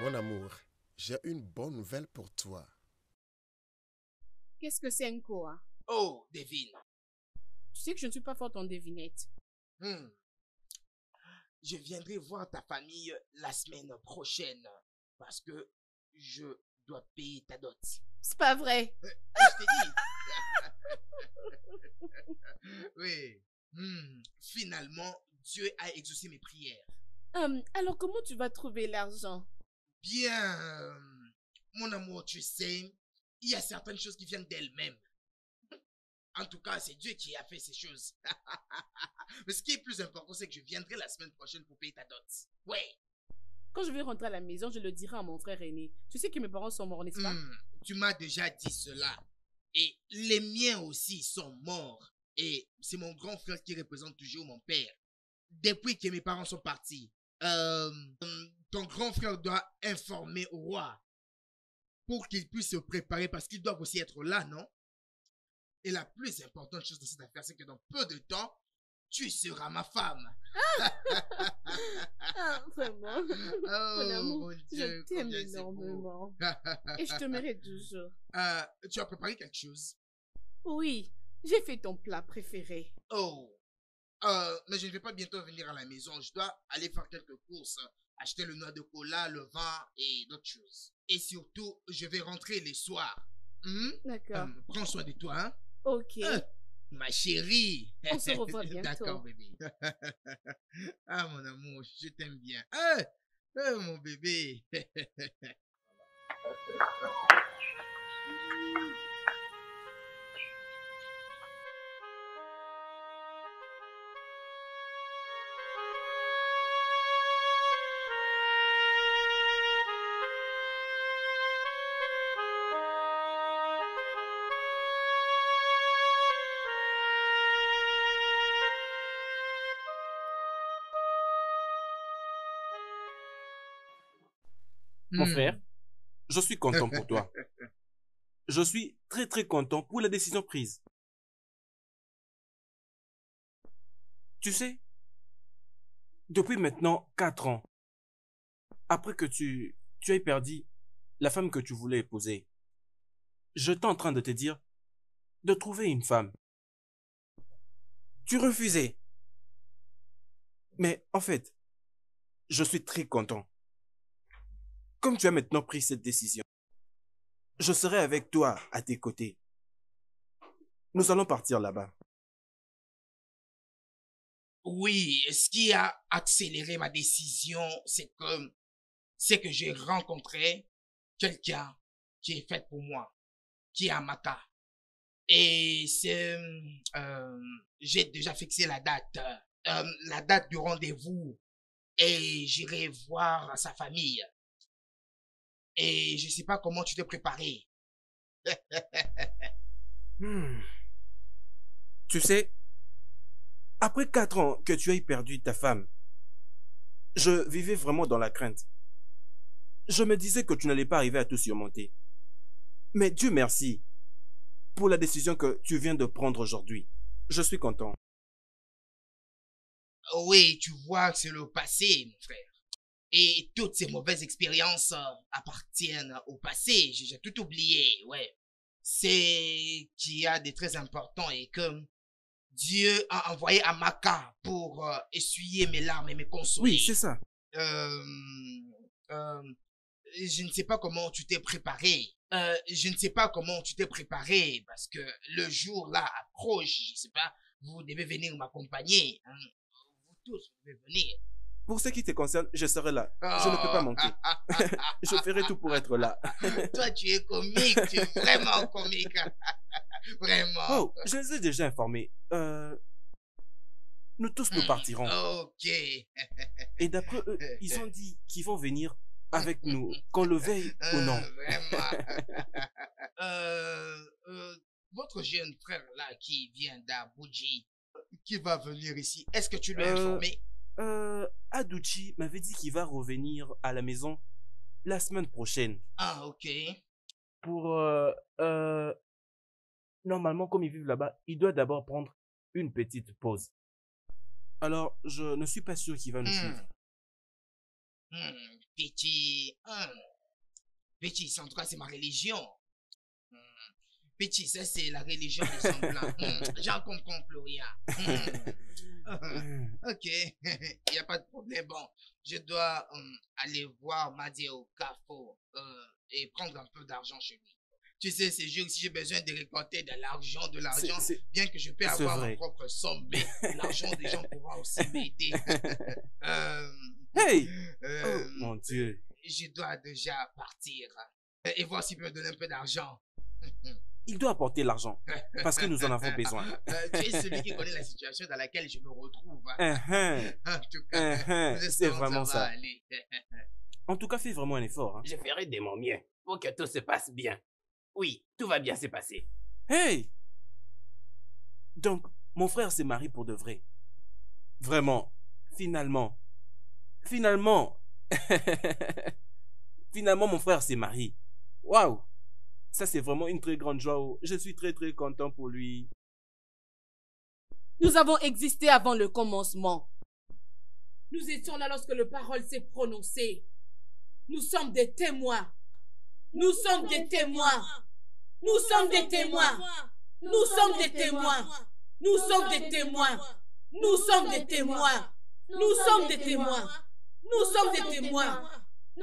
Mon amour, j'ai une bonne nouvelle pour toi. Qu'est-ce que c'est, Nkoa? Oh, devine. Tu sais que je ne suis pas forte en devinette. Je viendrai voir ta famille la semaine prochaine parce que je dois payer ta dot. C'est pas vrai. Je t'ai dit. Oui. Finalement, Dieu a exaucé mes prières. Alors, comment tu vas trouver l'argent? Bien, mon amour, tu sais, il y a certaines choses qui viennent d'elles-mêmes. En tout cas, c'est Dieu qui a fait ces choses. Mais ce qui est plus important, c'est que je viendrai la semaine prochaine pour payer ta dot. Ouais. Quand je vais rentrer à la maison, je le dirai à mon frère aîné. Tu sais que mes parents sont morts, n'est-ce pas? Tu m'as déjà dit cela. Et les miens aussi sont morts. Et c'est mon grand frère qui représente toujours mon père. Depuis que mes parents sont partis, ton grand frère doit informer au roi pour qu'il puisse se préparer parce qu'ils doivent aussi être là, non? Et la plus importante chose de cette affaire, c'est que dans peu de temps, tu seras ma femme. Vraiment. Mon amour, mon Dieu, je t'aime énormément. Et je te mérite toujours. Tu as préparé quelque chose? Oui, j'ai fait ton plat préféré. Oh, mais je ne vais pas bientôt venir à la maison. Je dois aller faire quelques courses, acheter le noix de cola, le vin et d'autres choses. Et surtout, je vais rentrer les soirs. D'accord. Prends soin de toi, hein? Ok. Ma chérie. On se revoit bientôt. D'accord, bébé. Ah, mon amour, je t'aime bien. Ah, mon bébé. Mon frère, je suis content pour toi. Je suis très très content pour la décision prise. Tu sais, depuis maintenant 4 ans, après que tu aies perdu la femme que tu voulais épouser, je t'ai en train de te dire de trouver une femme. Tu refusais. Mais en fait, je suis très content. Comme tu as maintenant pris cette décision, je serai avec toi à tes côtés. Nous allons partir là-bas. Oui, ce qui a accéléré ma décision, c'est que j'ai rencontré quelqu'un qui est fait pour moi, qui est Amaka. Et j'ai déjà fixé la date du rendez-vous et j'irai voir sa famille. Et je ne sais pas comment tu t'es préparé. Tu sais, après 4 ans que tu aies perdu ta femme, je vivais vraiment dans la crainte. Je me disais que tu n'allais pas arriver à tout surmonter. Mais Dieu merci pour la décision que tu viens de prendre aujourd'hui. Je suis content. Oui, tu vois que c'est le passé, mon frère. Et toutes ces mauvaises expériences appartiennent au passé. J'ai tout oublié, ouais. C'est qu'il y a des très importants et que Dieu a envoyé Amaka pour essuyer mes larmes et me consoler. Oui, c'est ça. Je ne sais pas comment tu t'es préparé. Parce que le jour-là approche. Je ne sais pas, vous devez venir m'accompagner. Hein. Vous tous, vous devez venir. Pour ce qui te concerne, je serai là. Je ne peux pas manquer. Je ferai tout pour être là. Toi, tu es comique. Tu es vraiment comique. Vraiment. Oh, je les ai déjà informés. Nous tous, nous partirons. Ok. Et d'après eux, ils ont dit qu'ils vont venir avec nous, qu'on le veille ou non. Vraiment. Votre jeune frère là qui vient d'Abuchi, qui va venir ici, est-ce que tu l'as informé? Abuchi m'avait dit qu'il va revenir à la maison la semaine prochaine. Ah, ok. Pour, normalement, comme ils vivent là-bas, il doit d'abord prendre une petite pause. Alors, je ne suis pas sûr qu'il va nous suivre. Petit, Petit, en tout cas, c'est ma religion. Petit, ça, c'est la religion de semblant. J'en comprends plus rien. Ok, il n'y a pas de problème. Bon, je dois aller voir Mazi Okafor et prendre un peu d'argent chez lui. Tu sais, ces jours, si j'ai besoin de récolter de l'argent, bien que je peux avoir ma propre somme, mais l'argent des gens pourra aussi m'aider. Hey! Oh, mon Dieu! Je dois déjà partir. Et voir s'il peut me donner un peu d'argent. Il doit apporter l'argent, parce que nous en avons besoin. Tu es celui qui connaît la situation dans laquelle je me retrouve. En tout cas, c'est vraiment ça. Aller. En tout cas, fais vraiment un effort. Je ferai de mon mieux pour que tout se passe bien. Oui, tout va bien se passer. Hey! Donc, mon frère s'est marié pour de vrai. Vraiment. Finalement, mon frère s'est marié. Waouh! Ça, c'est vraiment une très grande joie. Je suis très, très content pour lui. Nous avons existé avant le commencement. Nous étions là lorsque la parole s'est prononcée. Nous sommes des témoins. Nous sommes des témoins. Nous sommes des témoins. Nous sommes des témoins. Nous sommes des témoins. Nous sommes des témoins. Nous sommes des témoins. Nous sommes des témoins.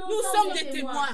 Nous sommes des témoins.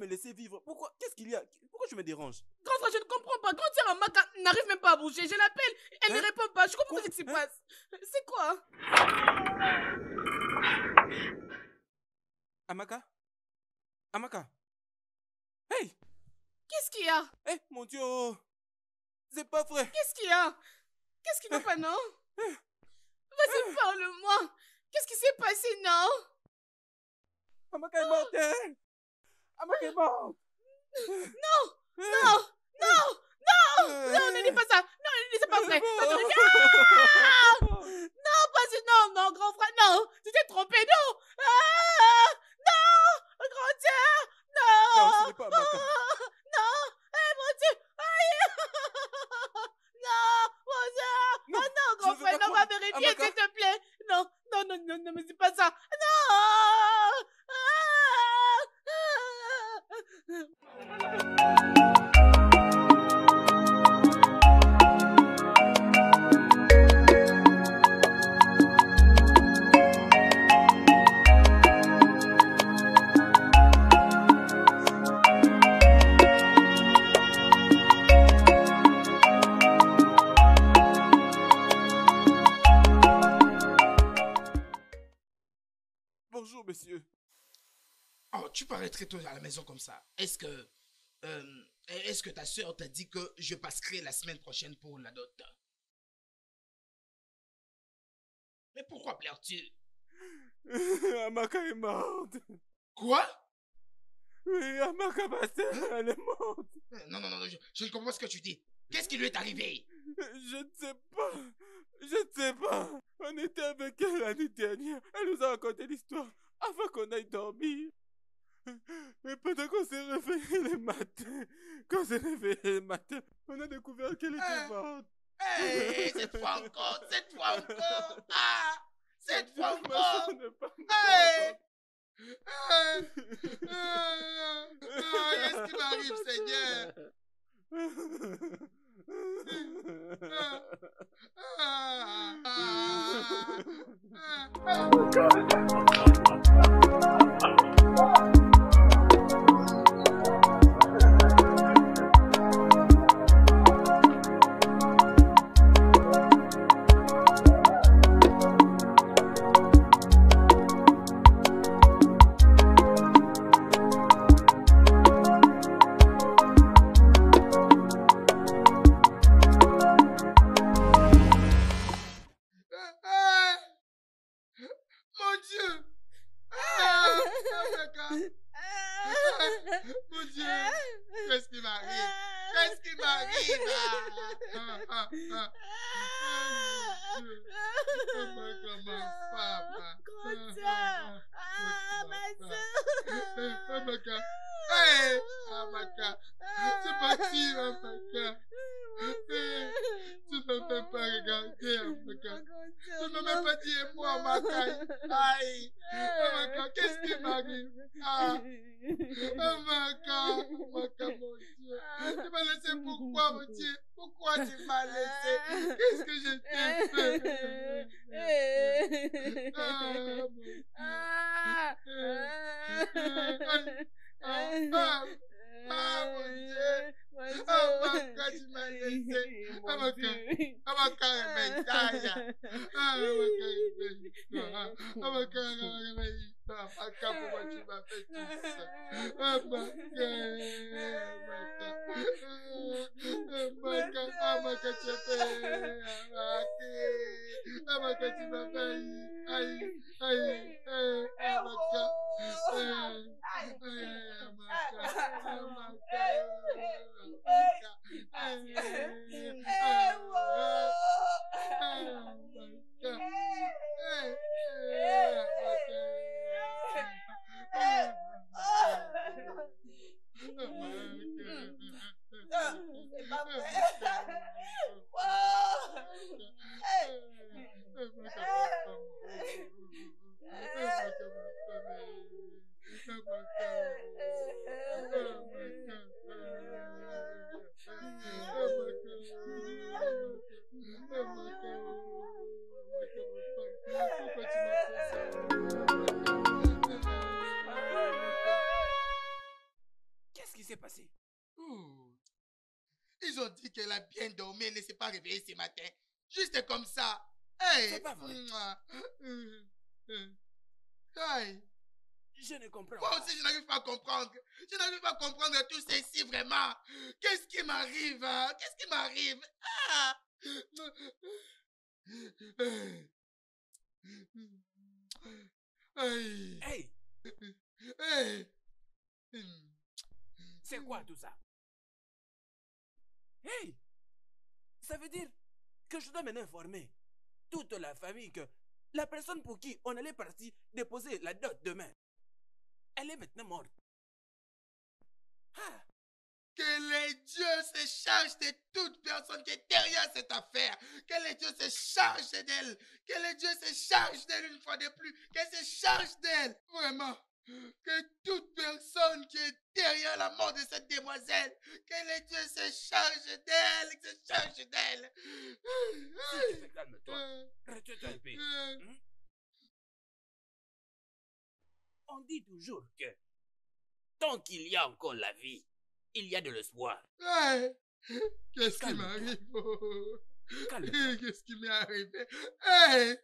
Me laisser vivre. Pourquoi? Qu'est-ce qu'il y a? Pourquoi je me dérange? Grand frère, je ne comprends pas. Grand sœur Amaka n'arrive même pas à bouger. Je l'appelle, elle ne répond pas. Je comprends pas ce qui se passe. C'est quoi? Amaka? Amaka? Hey! Qu'est-ce qu'il y a? Eh, hey, mon Dieu! C'est pas vrai! Qu'est-ce qu'il y a? Qu'est-ce qui va pas, non? Vas-y, parle-moi! Qu'est-ce qui s'est passé, non? Amaka est mortelle! Amaka est morte. Non, ne dis pas ça. Non, c'est pas vrai. Non, grand frère, non. Tu t'es trompé, non. Non, grand frère, non. Non, ce n'est pas Amaka. Non, mon Dieu. Non, mon Dieu. Non, grand frère, non, va vérifier, s'il te plaît. Non, ne me dis pas ça. Non. Bonjour, monsieur. Oh, tu parais très tôt à la maison comme ça. Est-ce que ta soeur t'a dit que je passerai la semaine prochaine pour la dot? Mais pourquoi pleures-tu? Amaka est morte. Quoi? Oui, Amaka, ma soeur, elle est morte. Non, je ne comprends pas ce que tu dis. Qu'est-ce qui lui est arrivé? Je ne sais pas. On était avec elle l'année dernière. Elle nous a raconté l'histoire avant qu'on aille dormir. Et pendant qu'on s'est réveillé le matin, on a découvert qu'elle était morte. Hey, cette fois encore. Ah, cette fois encore. Hey, qu'est-ce qui m'arrive, Seigneur? Mon Dieu! Ah! Mon Dieu! Qu'est-ce qui m'arrive? Qu'est-ce qui m'arrive? Amaka! Hey! Amaka! C'est parti, Amaka! Tu ne peux pas regarder, Amaka! Tu ne peux pas dire moi, Amaka! Aïe! Amaka, qu'est-ce qui m'arrive? Ah! Amaka! Amaka, mon Dieu! Tu m'as laissé pourquoi, mon Dieu? Pourquoi tu m'as laissé? Qu'est-ce que je t'ai fait? Ah, mon Dieu! Mon Dieu! Amaka, tu m'as laissé! Amaka, pourquoi tu m'as fait tout ça? Amaka, tu as fait! Amaka, tu m'as fait! Aïe! Aïe! Amaka! Qu'est-ce qui s'est passé? Ils ont dit qu'elle a bien dormi et ne s'est pas réveillée ce matin. Juste comme ça. Hey. C'est pas vrai. Hey. Je ne comprends pas. Moi aussi, je n'arrive pas à comprendre. Je n'arrive pas à comprendre tout ceci, vraiment. Qu'est-ce qui m'arrive? Hein? Qu'est-ce qui m'arrive? Ah! Hey! Hey! Hey! C'est quoi tout ça? Hey! Ça veut dire que je dois maintenant informer toute la famille que la personne pour qui on allait partir déposer la dot demain, elle est maintenant morte. Ah. Que les dieux se chargent de toute personne qui est derrière cette affaire. Que les dieux se chargent d'elle. Que les dieux se chargent d'elle une fois de plus. Qu'elle se charge d'elle. Vraiment. Que toute personne qui est derrière la mort de cette demoiselle, que les dieux se chargent d'elle, se chargent d'elle. Si tu fais, calme-toi. Retiens-toi un peu. On dit toujours que tant qu'il y a encore la vie, il y a de l'espoir. Ouais. Qu'est-ce qui m'arrive? Qu'est-ce qui m'est arrivé? Hey.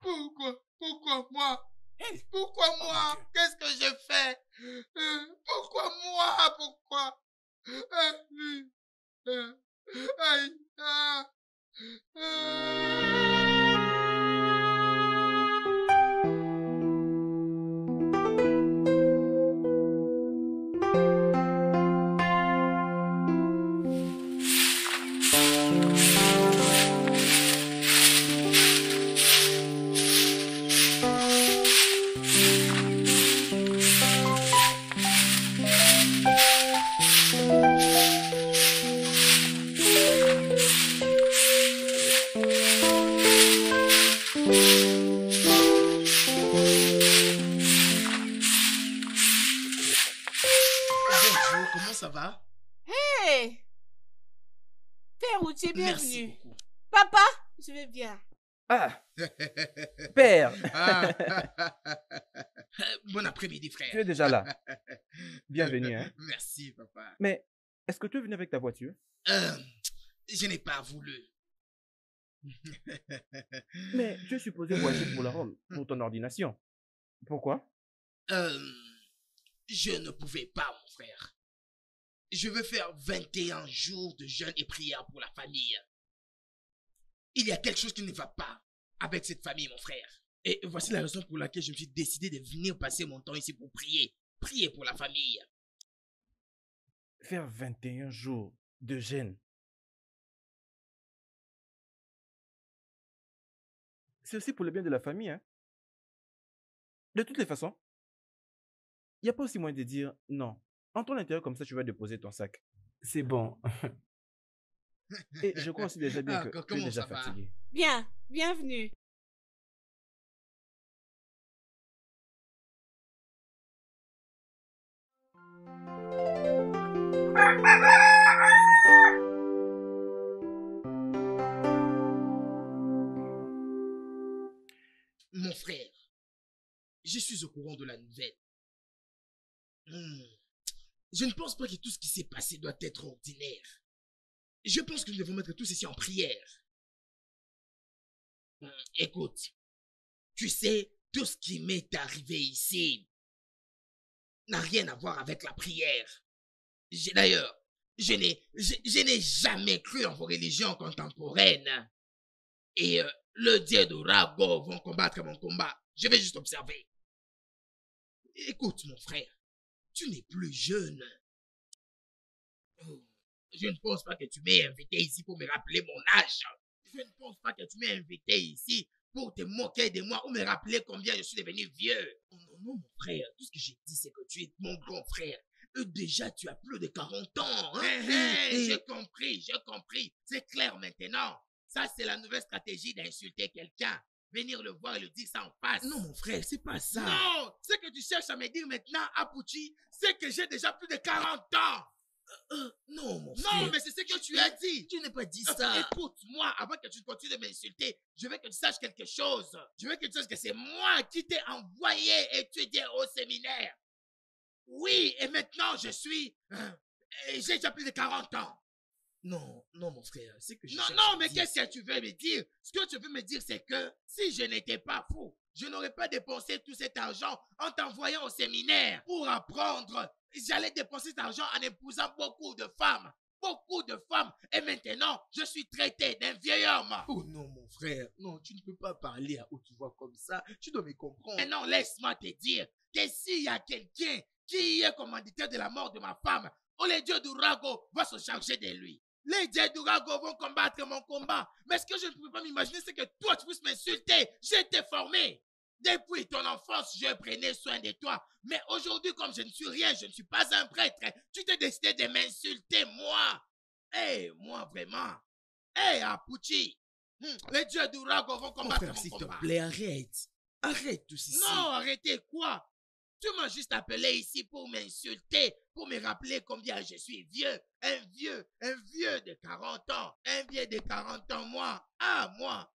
Pourquoi? Pourquoi moi? Hey. Pourquoi moi? Oh, qu'est-ce que je fais? Pourquoi moi? Pourquoi? Père. Bon après-midi, frère. Tu es déjà là. Bienvenue. Hein? Merci, papa. Mais est-ce que tu es venu avec ta voiture? Je n'ai pas voulu. Mais tu es supposé voyager pour la Rome, pour ton ordination. Pourquoi? Je ne pouvais pas, mon frère. Je veux faire 21 jours de jeûne et prière pour la famille. Il y a quelque chose qui ne va pas avec cette famille, mon frère. Et voici la raison pour laquelle je me suis décidé de venir passer mon temps ici pour prier. Prier pour la famille. Faire 21 jours de jeûne. C'est aussi pour le bien de la famille. Hein? De toutes les façons, il n'y a pas aussi moyen de dire non. En ton intérieur, comme ça, tu vas déposer ton sac. C'est bon. Et je crois aussi déjà bien que tu es déjà fatigué. Bien, bienvenue. Mon frère, je suis au courant de la nouvelle. Je ne pense pas que tout ce qui s'est passé doit être ordinaire. Je pense que nous devons mettre tout ceci en prière. Écoute, tu sais, tout ce qui m'est arrivé ici n'a rien à voir avec la prière. D'ailleurs, je n'ai jamais cru en vos religions contemporaines. Et le dieu de Rago vont combattre mon combat. Je vais juste observer. Écoute, mon frère, tu n'es plus jeune. Je ne pense pas que tu m'aies invité ici pour me rappeler mon âge. Je ne pense pas que tu m'aies invité ici pour te moquer de moi ou me rappeler combien je suis devenu vieux. Oh non, non, mon frère, tout ce que j'ai dit, c'est que tu es mon grand frère. Et déjà, tu as plus de 40 ans. Hein? J'ai compris, j'ai compris. C'est clair maintenant. Ça, c'est la nouvelle stratégie d'insulter quelqu'un. Venir le voir et le dire ça en face. Non, mon frère, c'est pas ça. Non, ce que tu cherches à me dire maintenant, Abuchi, c'est que j'ai déjà plus de 40 ans. Non, mon frère. Non, mais c'est ce que tu as dit. Tu n'as pas dit ça. Écoute-moi, avant que tu continues de m'insulter, je veux que tu saches quelque chose. Je veux que tu saches que c'est moi qui t'ai envoyé étudier au séminaire. Oui, et maintenant, je suis... j'ai déjà plus de 40 ans. Non, non, mon frère, c'est que je... Non, non, mais qu'est-ce que tu veux me dire? Ce que tu veux me dire, c'est que si je n'étais pas fou, je n'aurais pas dépensé tout cet argent en t'envoyant au séminaire pour apprendre. J'allais dépenser cet argent en épousant beaucoup de femmes. Beaucoup de femmes. Et maintenant, je suis traité d'un vieil homme. Oh non, mon frère. Non, tu ne peux pas parler à haute voix comme ça. Tu dois me comprendre. Et non, laisse-moi te dire que s'il y a quelqu'un qui est commanditaire de la mort de ma femme, oh, les dieux du Rago vont se charger de lui. Les dieux du Rago vont combattre mon combat. Mais ce que je ne peux pas m'imaginer, c'est que toi, tu puisses m'insulter. J'ai été formé. Depuis ton enfance, je prenais soin de toi. Mais aujourd'hui, comme je ne suis rien, je ne suis pas un prêtre, tu t'es décidé de m'insulter, moi. Moi, vraiment. Abuchi. Les dieux du Rago vont combattre mon combat. S'il te plaît, arrête. Arrête tout ceci. Non, arrêtez quoi? Tu m'as juste appelé ici pour m'insulter, pour me rappeler combien je suis vieux. Un vieux de 40 ans. Un vieux de 40 ans, moi. Ah, moi.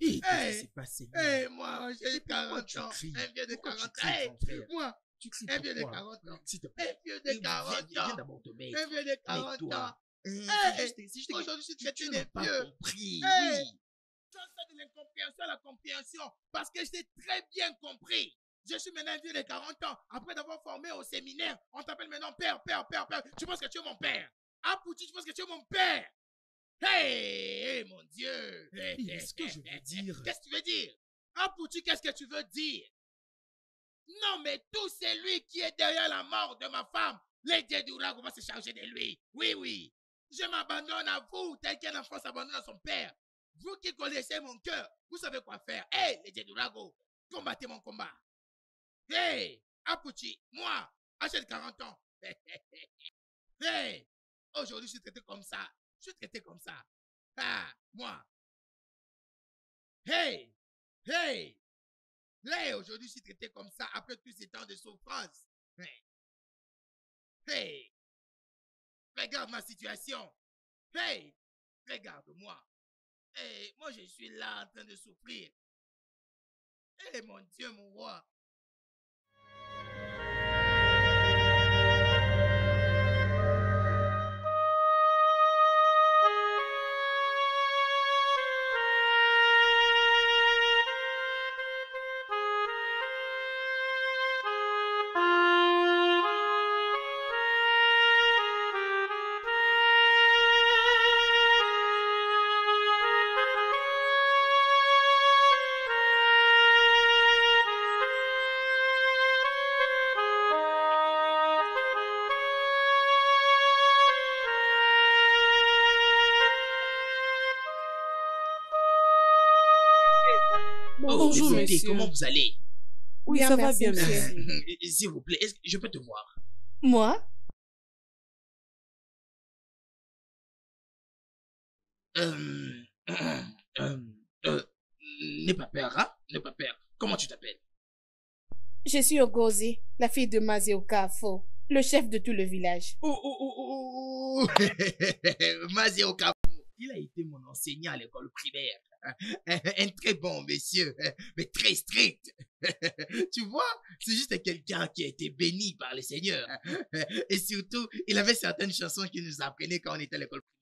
Qu'est-ce qui s'est passé? Moi, j'ai 40 ans. Un vieux de 40 ans. Moi, un vieux de 40 ans. Un vieux de 40 ans. Un vieux de 40 ans. Aujourd'hui, je suis traité de vieux. Oui. Ça de l'incompréhension à la compréhension, parce que je t'ai très bien compris. Je suis maintenant un vieux de 40 ans. Après d'avoir formé au séminaire, on t'appelle maintenant père. Tu penses que tu es mon père? Abuchi, tu penses que tu es mon père? Mon Dieu! Qu'est-ce que je veux dire? Qu'est-ce que tu veux dire? Abuchi, qu'est-ce que tu veux dire? Non, mais tout c'est lui qui est derrière la mort de ma femme. Les dieux du Rago vont se charger de lui. Oui. Je m'abandonne à vous, tel qu'un enfant s'abandonne à son père. Vous qui connaissez mon cœur, vous savez quoi faire. Les dieux du Rago, combattez mon combat. Abuchi, moi, j'ai 40 ans. Aujourd'hui, je suis traité comme ça. Moi. Aujourd'hui, je suis traité comme ça après tous ces temps de souffrance. Regarde ma situation. Regarde-moi. Moi, je suis là en train de souffrir. Mon Dieu, mon roi. Bonjour, monsieur. Comment vous allez? Oui, ça va bien, monsieur. S'il vous plaît, est-ce que je peux te voir? Moi? N'aie pas peur, hein? N'aie pas peur. Comment tu t'appelles? Je suis Ngozi, la fille de Mazi Okafor, le chef de tout le village. Mazi Okafor, il a été mon enseignant à l'école primaire. Un très bon monsieur, mais très strict. Tu vois, c'est juste quelqu'un qui a été béni par le Seigneur. Et surtout, il avait certaines chansons qu'il nous apprenait quand on était à l'école primaire.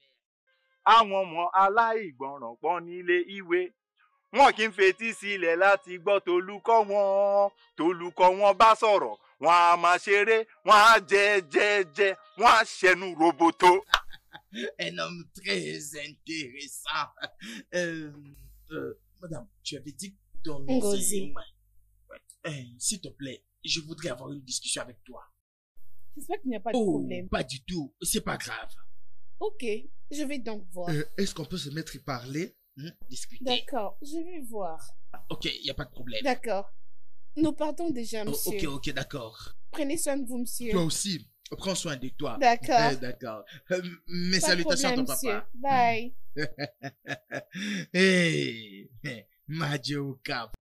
Wọ́n kì í fetí sílẹ̀ láti gbọ́ tolúkọ wọn bá sọ̀rọ̀ wọn á máa ṣeré wọn á jẹ wọn á ṣẹnu roboto. Un homme très intéressant. Madame, tu avais dit ton Ngozi. S'il te plaît, je voudrais avoir une discussion avec toi. J'espère qu'il n'y a pas de problème. Pas du tout, c'est pas grave. Ok, je vais donc voir. Est-ce qu'on peut se mettre et parler? Discuter. D'accord, je vais voir. Ok, il n'y a pas de problème. D'accord. Nous partons déjà, monsieur. Oh, ok, d'accord. Prenez soin de vous, monsieur. Toi aussi, prends soin de toi. D'accord. D'accord. Mes salutations à ton papa. Bye. Hey, Mazi Okafor.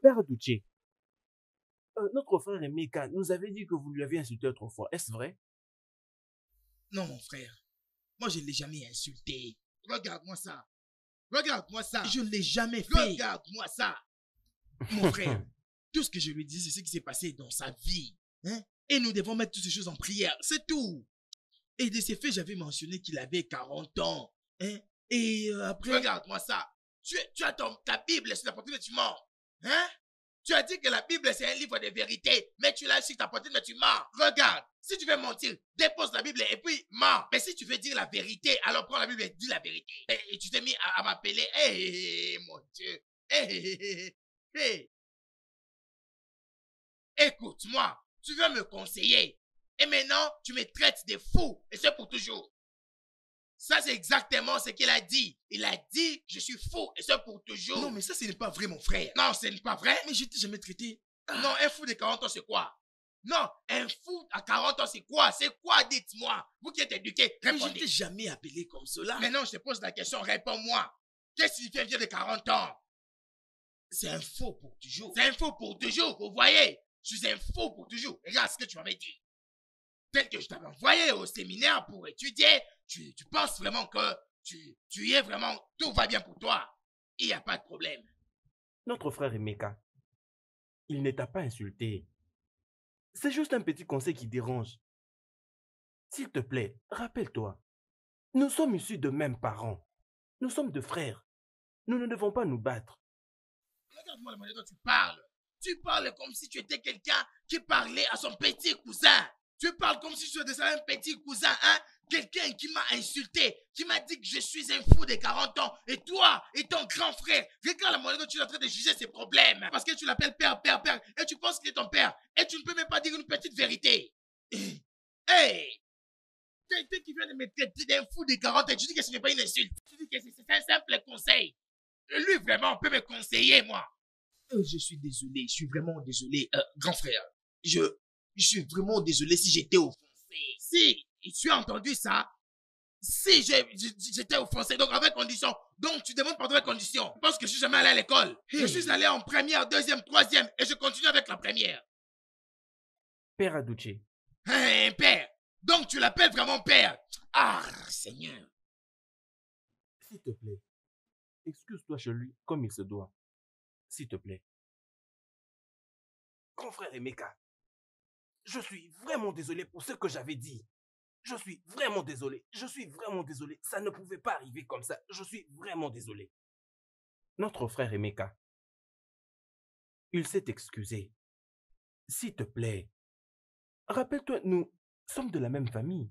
Père Abuchi, notre frère Emeka nous avait dit que vous lui avez insulté autrefois, est-ce vrai? Non, mon frère. Moi, je ne l'ai jamais insulté. Regarde-moi ça. Regarde-moi ça. Je ne l'ai jamais fait. Regarde-moi ça. Mon frère, tout ce que je lui dis, c'est ce qui s'est passé dans sa vie. Hein? Et nous devons mettre toutes ces choses en prière. C'est tout. Et de ces faits, j'avais mentionné qu'il avait 40 ans. Hein? Et après... Regarde-moi ça. Tu as ta Bible sur la portée, tu mens. Hein? Tu as dit que la Bible c'est un livre de vérité, mais tu l'as sur ta poitrine, mais tu mens. Regarde, si tu veux mentir, dépose la Bible et puis mens. Mais si tu veux dire la vérité, alors prends la Bible et dis la vérité. Et tu t'es mis à m'appeler. Hey, mon Dieu. Hey. Écoute-moi, tu veux me conseiller. Et maintenant, tu me traites de fou. Et c'est pour toujours. Ça, c'est exactement ce qu'il a dit. Il a dit, je suis fou, et ça pour toujours. Non, mais ça, ce n'est pas vrai, mon frère. Non, ce n'est pas vrai. Mais je t'ai jamais traité. Non, un fou de 40 ans, c'est quoi? Non, un fou à 40 ans, c'est quoi? C'est quoi? Dites-moi. Vous qui êtes éduqué, répondez. Mais je t'ai jamais appelé comme cela. Maintenant, je te pose la question, réponds-moi. Qu'est-ce qui fait un vieux de 40 ans? C'est un fou pour toujours. C'est un fou pour toujours, vous voyez? Je suis un fou pour toujours. Regarde ce que tu m'avais dit. Tel que je t'avais envoyé au séminaire pour étudier, tu penses vraiment que tu y es vraiment, tout va bien pour toi. Il n'y a pas de problème. Notre frère Emeka, il ne t'a pas insulté. C'est juste un petit conseil qui dérange. S'il te plaît, rappelle-toi, nous sommes issus de mêmes parents. Nous sommes de frères. Nous ne devons pas nous battre. Regarde-moi la manière dont tu parles. Tu parles comme si tu étais quelqu'un qui parlait à son petit cousin. Tu parles comme si tu étais un petit cousin, hein? Quelqu'un qui m'a insulté, qui m'a dit que je suis un fou de 40 ans. Et toi, et ton grand frère, regarde la manière dont tu es en train de juger ses problèmes. Parce que tu l'appelles père, et tu penses qu'il est ton père. Et tu ne peux même pas dire une petite vérité. Hey! Quelqu'un qui vient de me traiter d'un fou de 40 ans, tu dis que ce n'est pas une insulte. Tu dis que c'est un simple conseil. Lui, vraiment, peut me conseiller, moi. Je suis désolé, je suis vraiment désolé. Grand frère, je suis vraiment désolé si j'étais offensé. Si tu as entendu ça, si j'étais offensé, donc avec condition. Donc tu demandes pardon avec condition. Je pense que je suis jamais allé à l'école. Je suis allé en première, deuxième, troisième et je continue avec la première. Père Abuchi. Hein, père. Donc tu l'appelles vraiment père. Ah, Seigneur. S'il te plaît, excuse-toi chez lui comme il se doit. S'il te plaît. Confrère Emeka. Je suis vraiment désolé pour ce que j'avais dit. Je suis vraiment désolé. Je suis vraiment désolé. Ça ne pouvait pas arriver comme ça. Je suis vraiment désolé. Notre frère Emeka, il s'est excusé. S'il te plaît, rappelle-toi, nous sommes de la même famille.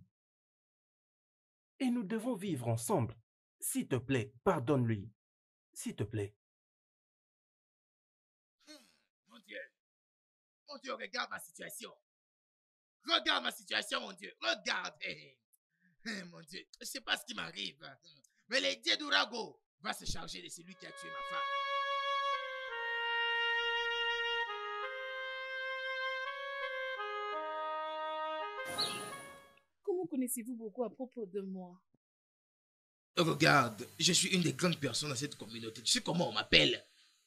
Et nous devons vivre ensemble. S'il te plaît, pardonne-lui. S'il te plaît. Oh Dieu, regarde ma situation. Regarde ma situation, mon Dieu. Regarde. Mon Dieu, je ne sais pas ce qui m'arrive. Mais les dieux d'Ourago vont se charger de celui qui a tué ma femme. Comment connaissez-vous beaucoup à propos de moi? Regarde, je suis une des grandes personnes dans cette communauté. Tu sais comment on m'appelle?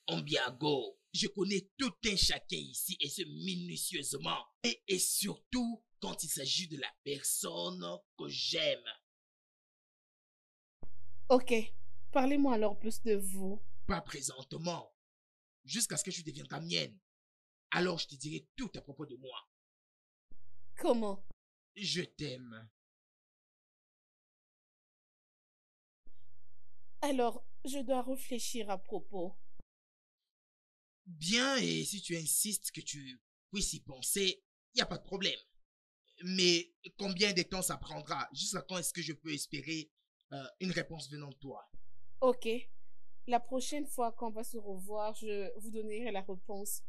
Ombiago. Je connais tout un chacun ici, et ce minutieusement. Et surtout, quand il s'agit de la personne que j'aime. Ok, parlez-moi alors plus de vous. Pas présentement. Jusqu'à ce que je devienne ta mienne. Alors je te dirai tout à propos de moi. Comment? Je t'aime. Alors, je dois réfléchir à propos. Bien, et si tu insistes que tu puisses y penser, il n'y a pas de problème. Mais combien de temps ça prendra? Jusqu'à quand est-ce que je peux espérer une réponse venant de toi? Ok. La prochaine fois qu'on va se revoir, je vous donnerai la réponse.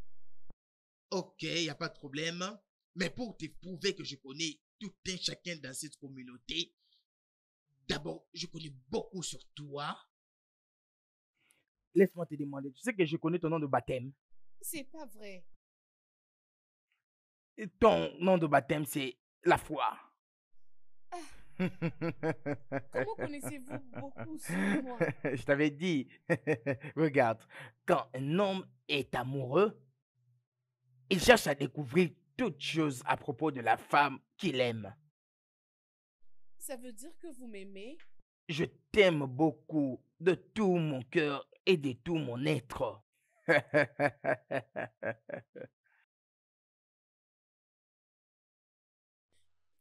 Ok, il n'y a pas de problème. Mais pour te prouver que je connais tout un chacun dans cette communauté, d'abord, je connais beaucoup sur toi. Laisse-moi te demander, tu sais que je connais ton nom de baptême? C'est pas vrai. Et ton nom de baptême, c'est la foi. Ah. Comment connaissez-vous beaucoup sur moi? Je t'avais dit. Regarde, quand un homme est amoureux, il cherche à découvrir toutes choses à propos de la femme qu'il aime. Ça veut dire que vous m'aimez? Je t'aime beaucoup de tout mon cœur et de tout mon être.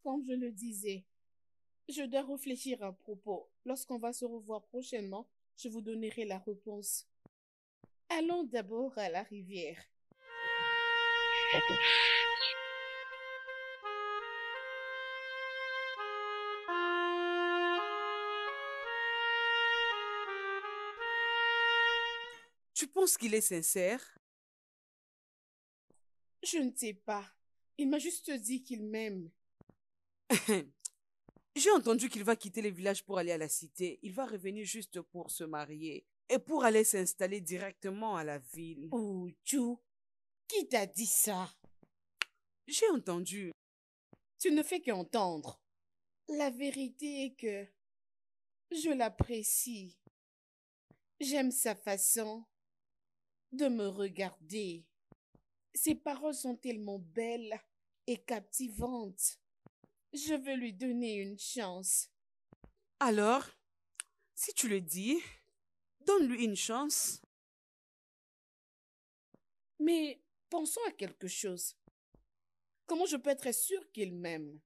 Comme je le disais, je dois réfléchir à propos. Lorsqu'on va se revoir prochainement, je vous donnerai la réponse. Allons d'abord à la rivière. Tu penses qu'il est sincère? Je ne sais pas. Il m'a juste dit qu'il m'aime. J'ai entendu qu'il va quitter le village pour aller à la cité. Il va revenir juste pour se marier et pour aller s'installer directement à la ville. Oh, Jou, qui t'a dit ça? J'ai entendu. Tu ne fais qu'entendre. La vérité est que je l'apprécie. J'aime sa façon de me regarder. Ses paroles sont tellement belles et captivantes. Je veux lui donner une chance. Alors, si tu le dis, donne-lui une chance. Mais pensons à quelque chose. Comment je peux être sûre qu'il m'aime?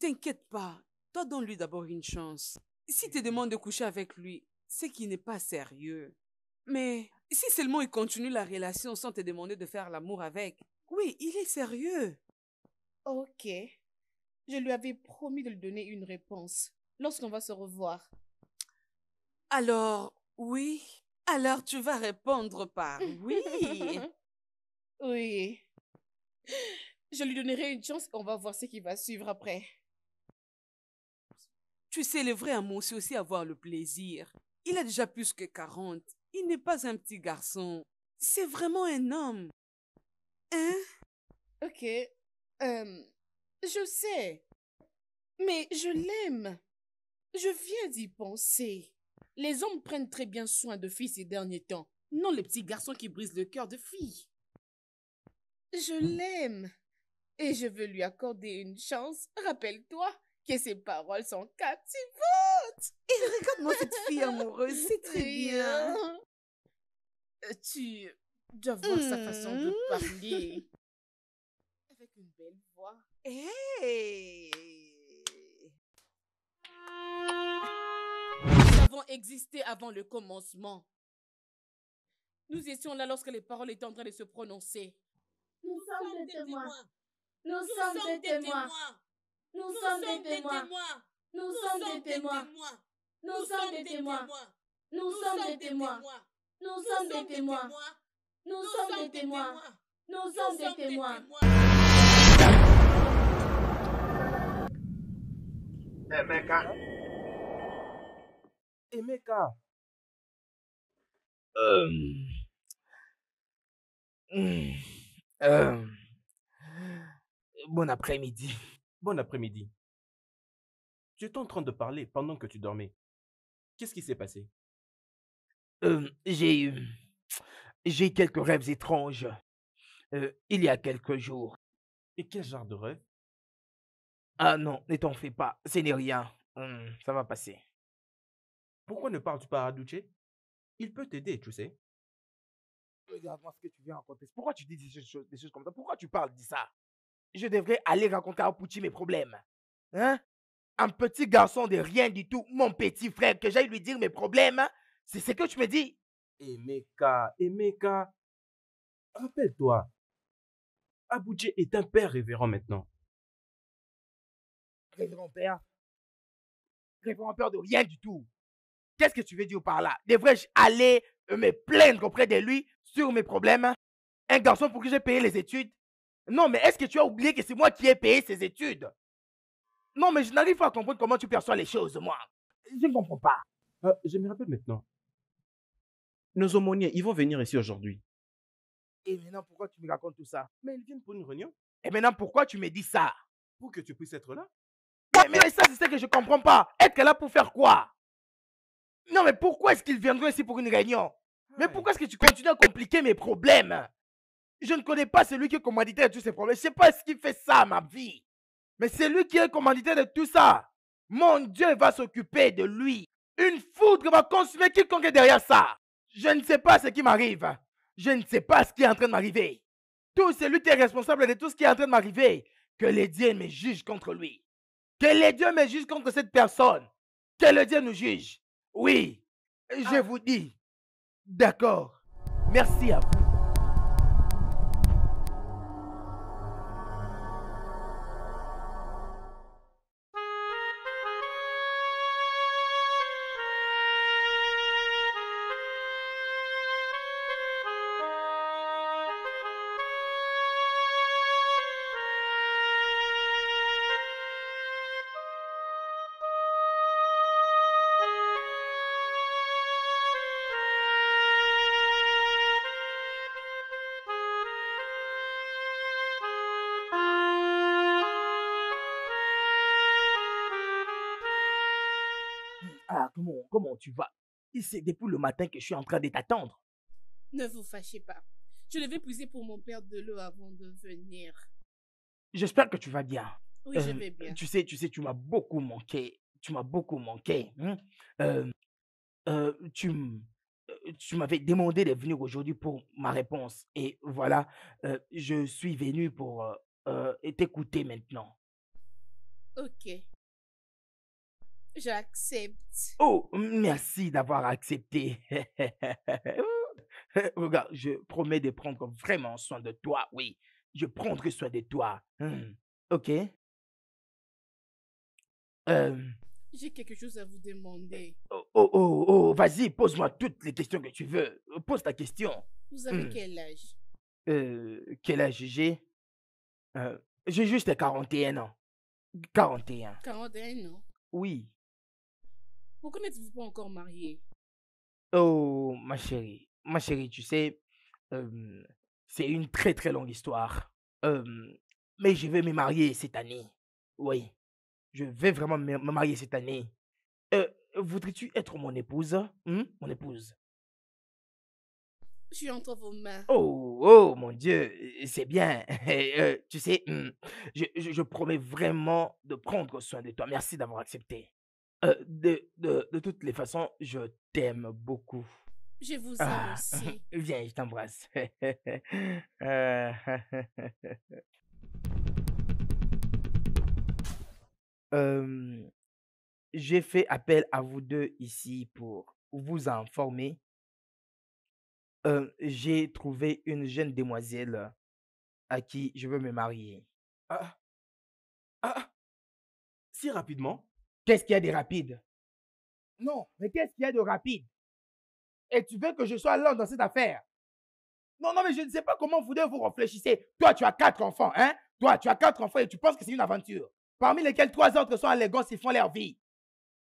T'inquiète pas, toi donne-lui d'abord une chance. Si tu demandes de coucher avec lui, c'est qu'il n'est pas sérieux. Mais si seulement il continue la relation sans te demander de faire l'amour avec, oui, il est sérieux. Ok. Je lui avais promis de lui donner une réponse lorsqu'on va se revoir. Alors, oui. Alors, tu vas répondre par oui. Oui. Je lui donnerai une chance et on va voir ce qui va suivre après. Tu sais, le vrai amour, c'est aussi avoir le plaisir. Il a déjà plus que 40. Il n'est pas un petit garçon. C'est vraiment un homme. Hein? Ok. Je sais. Mais je l'aime. Je viens d'y penser. Les hommes prennent très bien soin de filles ces derniers temps. Non, les petits garçons qui brisent le cœur de filles. Je l'aime. Et je veux lui accorder une chance. Rappelle-toi que ses paroles sont captivantes. Et regarde-moi cette fille amoureuse, c'est très bien. Tu dois voir sa façon de parler. Avec une belle voix. Hey! Nous avons existé avant le commencement. Nous étions là lorsque les paroles étaient en train de se prononcer. Nous sommes des témoins. Nous sommes des témoins. Nous sommes des témoins. Nous sommes des témoins. Nous sommes des témoins. Nous sommes des témoins. Nous sommes des témoins. Nous sommes des témoins. Nous sommes des témoins. Emeka. Emeka. Bon après-midi. Bon après-midi. Tu étais en train de parler pendant que tu dormais. Qu'est-ce qui s'est passé? J'ai quelques rêves étranges il y a quelques jours. Et quel genre de rêve? Ah non, ne t'en fais pas, ce n'est rien. Ça va passer. Pourquoi ne parles-tu pas à Abuchi? Il peut t'aider, tu sais. Regarde-moi ce que tu viens raconter. Pourquoi tu dis des choses comme ça? Pourquoi tu parles de ça? Je devrais aller raconter à Abuchi mes problèmes. Hein? Un petit garçon de rien du tout, mon petit frère, que j'aille lui dire mes problèmes, hein? C'est ce que tu me dis. Emeka, rappelle-toi, Abuchi est un père révérend maintenant. Révérend père de rien du tout. Qu'est-ce que tu veux dire par là? Devrais-je aller me plaindre auprès de lui sur mes problèmes? Un garçon pour qui j'ai payé les études? Non, mais est-ce que tu as oublié que c'est moi qui ai payé ses études? Non, mais je n'arrive pas à comprendre comment tu perçois les choses, moi. Je ne comprends pas. Je me rappelle maintenant. Nos aumôniers, ils vont venir ici aujourd'hui. Et maintenant, pourquoi tu me racontes tout ça? Mais ils viennent pour une réunion. Et maintenant, pourquoi tu me dis ça? Pour que tu puisses être là. Mais ça, c'est ce que je ne comprends pas. Être là pour faire quoi? Non, mais pourquoi est-ce qu'ils viendront ici pour une réunion? Mais pourquoi est-ce que tu continues à compliquer mes problèmes? Je ne connais pas celui qui est commanditaire de tous ces problèmes. Je ne sais pas ce qui fait ça à ma vie. Mais c'est lui qui est commanditaire de tout ça. Mon Dieu va s'occuper de lui. Une foudre va consumer quiconque est derrière ça. Je ne sais pas ce qui m'arrive. Je ne sais pas ce qui est en train de m'arriver. Tout celui qui est responsable de tout ce qui est en train de m'arriver, que les dieux me jugent contre lui. Que les dieux me jugent contre cette personne. Que les dieux nous jugent. Oui, je vous dis. D'accord. Merci à vous. Comment tu vas? C'est depuis le matin que je suis en train de t'attendre. Ne vous fâchez pas. Je devais puiser pour mon père de l'eau avant de venir. J'espère que tu vas bien. Oui, je vais bien. Tu sais, tu m'as beaucoup manqué. Tu m'as beaucoup manqué. Tu m'avais demandé de venir aujourd'hui pour ma réponse. Et voilà, je suis venu pour t'écouter maintenant. Ok. J'accepte. Oh, merci d'avoir accepté. Regarde, je promets de prendre vraiment soin de toi, oui. Je prendrai soin de toi. Ok. J'ai quelque chose à vous demander. Oh, vas-y, pose-moi toutes les questions que tu veux. Pose ta question. Vous avez quel âge? Quel âge j'ai? J'ai juste 41 ans. 41 ans? Oui. Pourquoi n'êtes-vous pas encore mariée? Oh, ma chérie, tu sais, c'est une très très longue histoire. Mais je vais me marier cette année. Oui, je vais vraiment me marier cette année. Voudrais-tu être mon épouse? Mon épouse. Je suis entre vos mains. Oh, mon Dieu, c'est bien. Tu sais, je promets vraiment de prendre soin de toi. Merci d'avoir accepté. De toutes les façons, je t'aime beaucoup. Je vous aime aussi. Viens, je t'embrasse. J'ai fait appel à vous deux ici pour vous informer. J'ai trouvé une jeune demoiselle à qui je veux me marier. Si rapidement? Qu'est-ce qu'il y a de rapide? Non, mais qu'est-ce qu'il y a de rapide? Et tu veux que je sois lent dans cette affaire? Non, non, mais je ne sais pas comment vous deux vous réfléchissez. Toi, tu as 4 enfants, hein? Toi, tu as 4 enfants et tu penses que c'est une aventure. Parmi lesquels 3 autres sont allégants et font leur vie.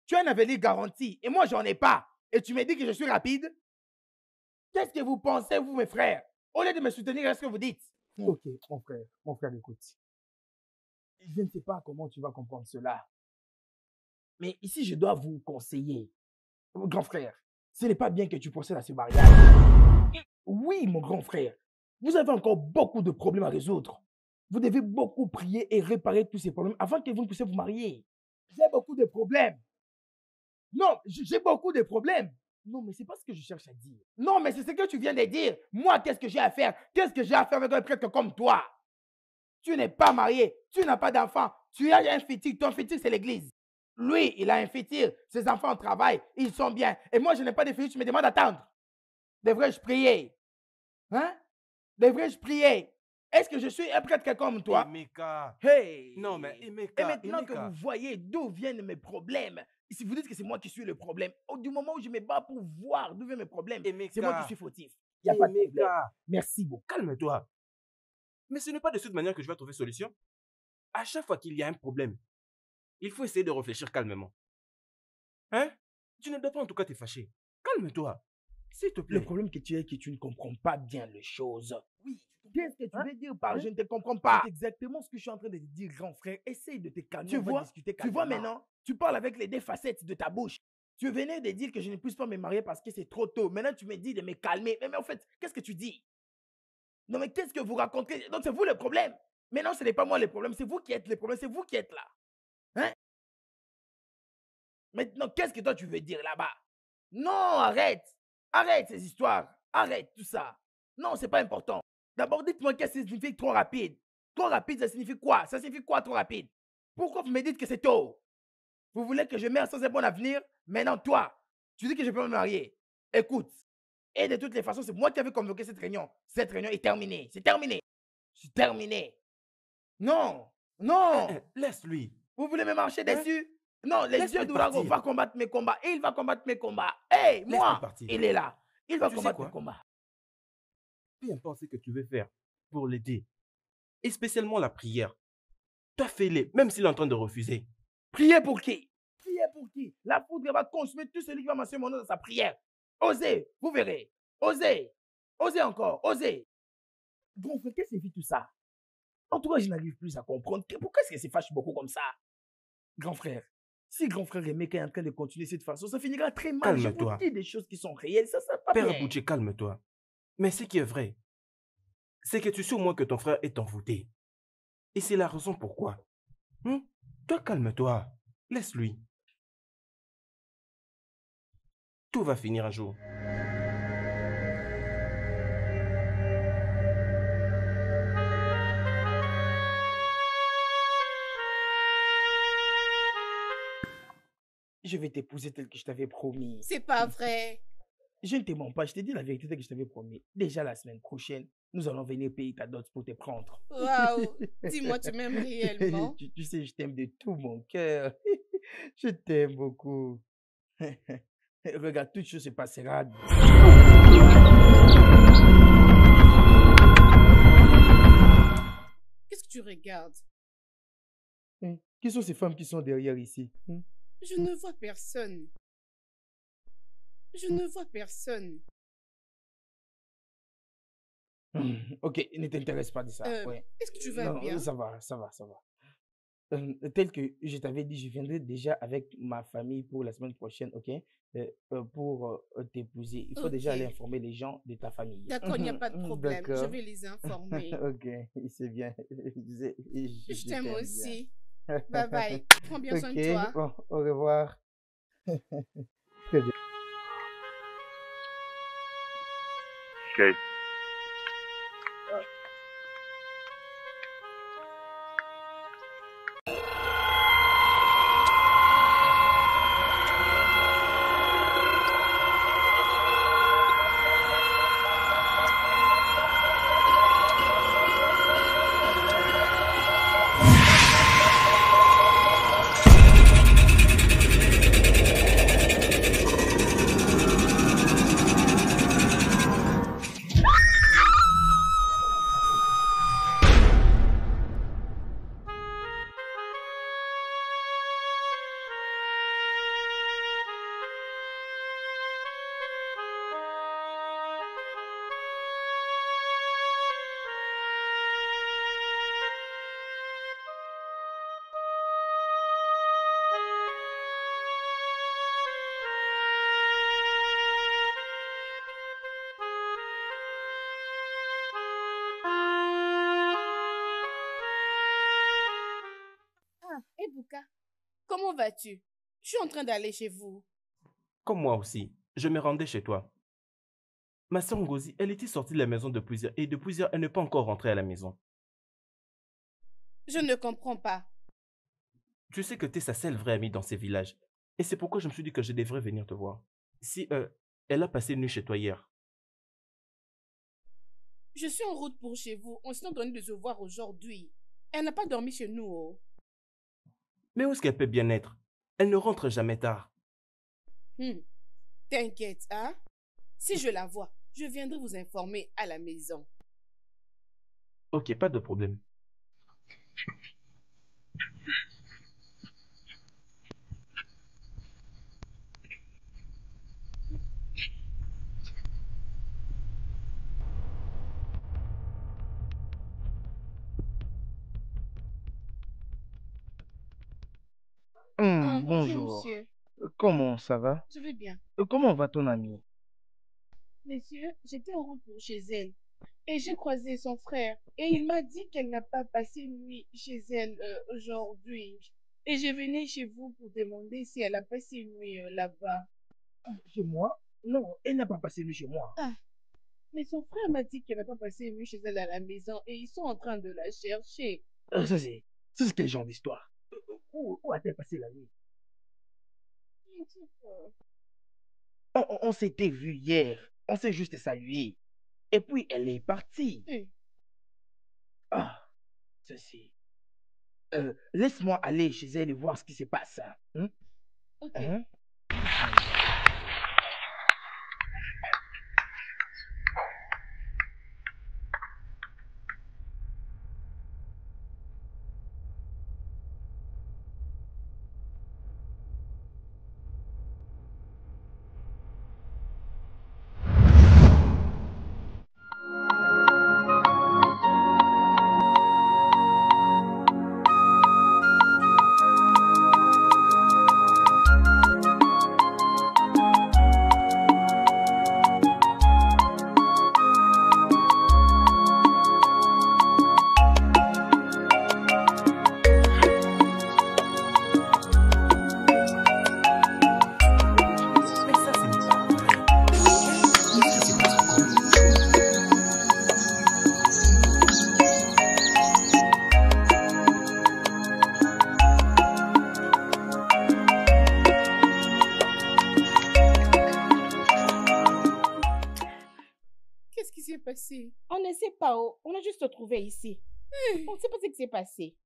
Tu as un avenir garanti et moi, j'en ai pas. Et tu me dis que je suis rapide? Qu'est-ce que vous pensez, vous, mes frères? Au lieu de me soutenir, qu'est-ce que vous dites? Ok, mon frère, écoute. Je ne sais pas comment tu vas comprendre cela. Mais ici, je dois vous conseiller. Mon grand frère, ce n'est pas bien que tu procèdes à ce mariage. Oui, mon grand frère, vous avez encore beaucoup de problèmes à résoudre. Vous devez beaucoup prier et réparer tous ces problèmes avant que vous ne puissiez vous marier. J'ai beaucoup de problèmes. Non, j'ai beaucoup de problèmes. Non, mais c'est pas ce que je cherche à dire. Non, mais c'est ce que tu viens de dire. Moi, qu'est-ce que j'ai à faire? Qu'est-ce que j'ai à faire avec un prêtre comme toi? Tu n'es pas marié, tu n'as pas d'enfant, tu as un fétiche, ton fétiche c'est l'église. Lui, il a un fétiche, ses enfants travaillent, ils sont bien. Et moi, je n'ai pas de fétiche, tu me demandes d'attendre. Devrais-je prier? Hein? Devrais-je prier? Est-ce que je suis un prêtre comme toi? Emeka. Hey! Non, mais Emeka. Et maintenant Emeka. Que vous voyez d'où viennent mes problèmes, si vous dites que c'est moi qui suis le problème, du moment où je me bats pour voir d'où viennent mes problèmes, c'est moi qui suis fautif. Il n'y a pas de problème. Merci beaucoup. Calme-toi. Mais ce n'est pas de cette manière que je vais trouver solution. À chaque fois qu'il y a un problème, il faut essayer de réfléchir calmement. Hein? Tu ne dois pas en tout cas te fâcher. Calme-toi. S'il te plaît. Le problème que tu as est que tu ne comprends pas bien les choses. Oui. Qu'est-ce que tu veux dire par je ne te comprends pas? C'est exactement ce que je suis en train de te dire, grand frère. Essaye de te calmer. Tu vois maintenant, tu parles avec les deux facettes de ta bouche. Tu venais de dire que je ne puisse pas me marier parce que c'est trop tôt. Maintenant, tu me dis de me calmer. Mais en fait, qu'est-ce que tu dis? Non, mais qu'est-ce que vous racontez? Donc, c'est vous le problème. Mais non, ce n'est pas moi le problème. C'est vous qui êtes le problème. C'est vous qui êtes là. Hein? Maintenant, qu'est-ce que toi, tu veux dire là-bas? Non, arrête. Arrête ces histoires. Arrête tout ça. Non, ce n'est pas important. D'abord, dites-moi qu'est-ce que ça signifie trop rapide. Trop rapide, ça signifie quoi? Ça signifie quoi, trop rapide? Pourquoi vous me dites que c'est tôt? Vous voulez que je meure sans un bon avenir? Maintenant, toi, tu dis que je peux me marier. Écoute. Et de toutes les façons, c'est moi qui avais convoqué cette réunion. Cette réunion est terminée. C'est terminé. C'est terminé. Non. Non. Laisse-lui. Vous voulez me marcher dessus? Non, les dieux d'Ourago vont combattre mes combats. Et il va combattre mes combats. Hé, moi, il est là. Il va combattre mes combats. Peu importe ce que tu veux faire pour l'aider. Et spécialement la prière. Toi, fais-le, même s'il est en train de refuser. Prier pour qui? Prier pour qui? La poudre va consumer tout celui qui va mentionner mon nom dans sa prière. Osez, vous verrez. Osez. Osez encore. Osez. Grand frère, qu'est-ce que c'est tout ça? En tout cas, je n'arrive plus à comprendre. Pourquoi est-ce qu'elle se fâche beaucoup comme ça? Grand frère, si grand frère Emeka est en train de continuer de cette façon, ça finira très mal. Calme-toi. Je vous dis des choses qui sont réelles. Ça, ça va pas bien. Père Abuchi, calme-toi. Mais ce qui est vrai, c'est que tu sais au moins que ton frère est envoûté. Et c'est la raison pourquoi. Toi, calme-toi. Laisse-lui. Tout va finir un jour. Je vais t'épouser tel que je t'avais promis. C'est pas vrai. Je ne te mens pas, je t'ai dit la vérité telle que je t'avais promis. Déjà la semaine prochaine, nous allons venir payer ta dot pour te prendre. Waouh, dis-moi, tu m'aimes réellement? Tu sais, je t'aime de tout mon cœur. Je t'aime beaucoup. Regarde, toute chose se passera. Qu'est-ce que tu regardes? Qui sont ces femmes qui sont derrière ici? Je ne vois personne. Je ne vois personne. Ok, ne t'intéresse pas de ça. Est-ce que tu vas bien? Ça va. Tel que je t'avais dit, je viendrai déjà avec ma famille pour la semaine prochaine, ok? Pour t'épouser. Il faut déjà aller informer les gens de ta famille. D'accord, il n'y a pas de problème. Je vais les informer. Ok, c'est bien. Je t'aime aussi. Bien. Bye bye. Prends bien soin de toi. Bon, au revoir. Très bien. Ok. comment vas-tu? Je suis en train d'aller chez vous. Comme moi aussi, je me rendais chez toi. Ma soeur Ngozi, elle était sortie de la maison depuis hier, elle n'est pas encore rentrée à la maison. Je ne comprends pas. Tu sais que tu es sa seule vraie amie dans ces villages. Et c'est pourquoi je me suis dit que je devrais venir te voir. Si elle a passé une nuit chez toi hier. Je suis en route pour chez vous. On s'est entendu de se voir aujourd'hui. Elle n'a pas dormi chez nous. Oh. Mais où est-ce qu'elle peut bien être? Elle ne rentre jamais tard. T'inquiète, hein? Si je la vois, je viendrai vous informer à la maison. Ok, pas de problème. Bonjour. Monsieur. Comment ça va? Je vais bien. Comment va ton amie? Monsieur, j'étais en route pour chez elle et j'ai croisé son frère et il m'a dit qu'elle n'a pas passé une nuit chez elle aujourd'hui. Et je venais chez vous pour demander si elle a passé une nuit là-bas. Chez moi? Non, elle n'a pas passé une nuit chez moi. Ah. Mais son frère m'a dit qu'elle n'a pas passé une nuit chez elle à la maison et ils sont en train de la chercher. Ça c'est quel genre d'histoire? Où a-t-elle passé la nuit? On s'était vu hier. On s'est juste salué. Et puis, elle est partie. Ah, ceci. Laisse-moi aller chez elle et voir ce qui se passe. Hein? Ok. On ne sait pas où, on a juste se trouvé ici. On ne sait pas ce qui s'est passé.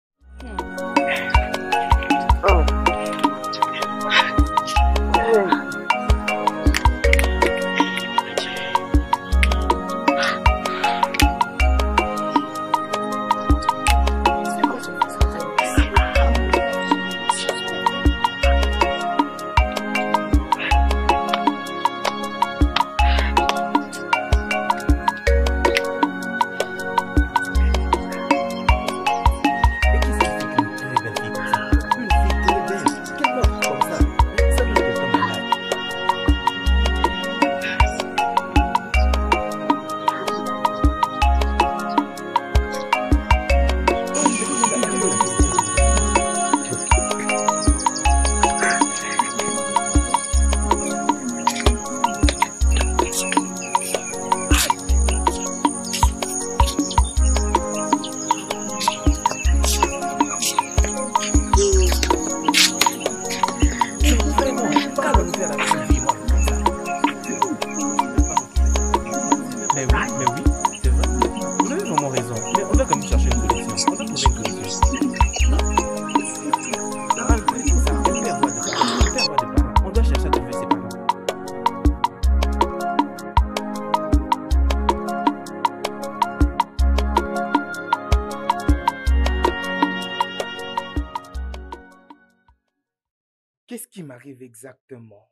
Exactement.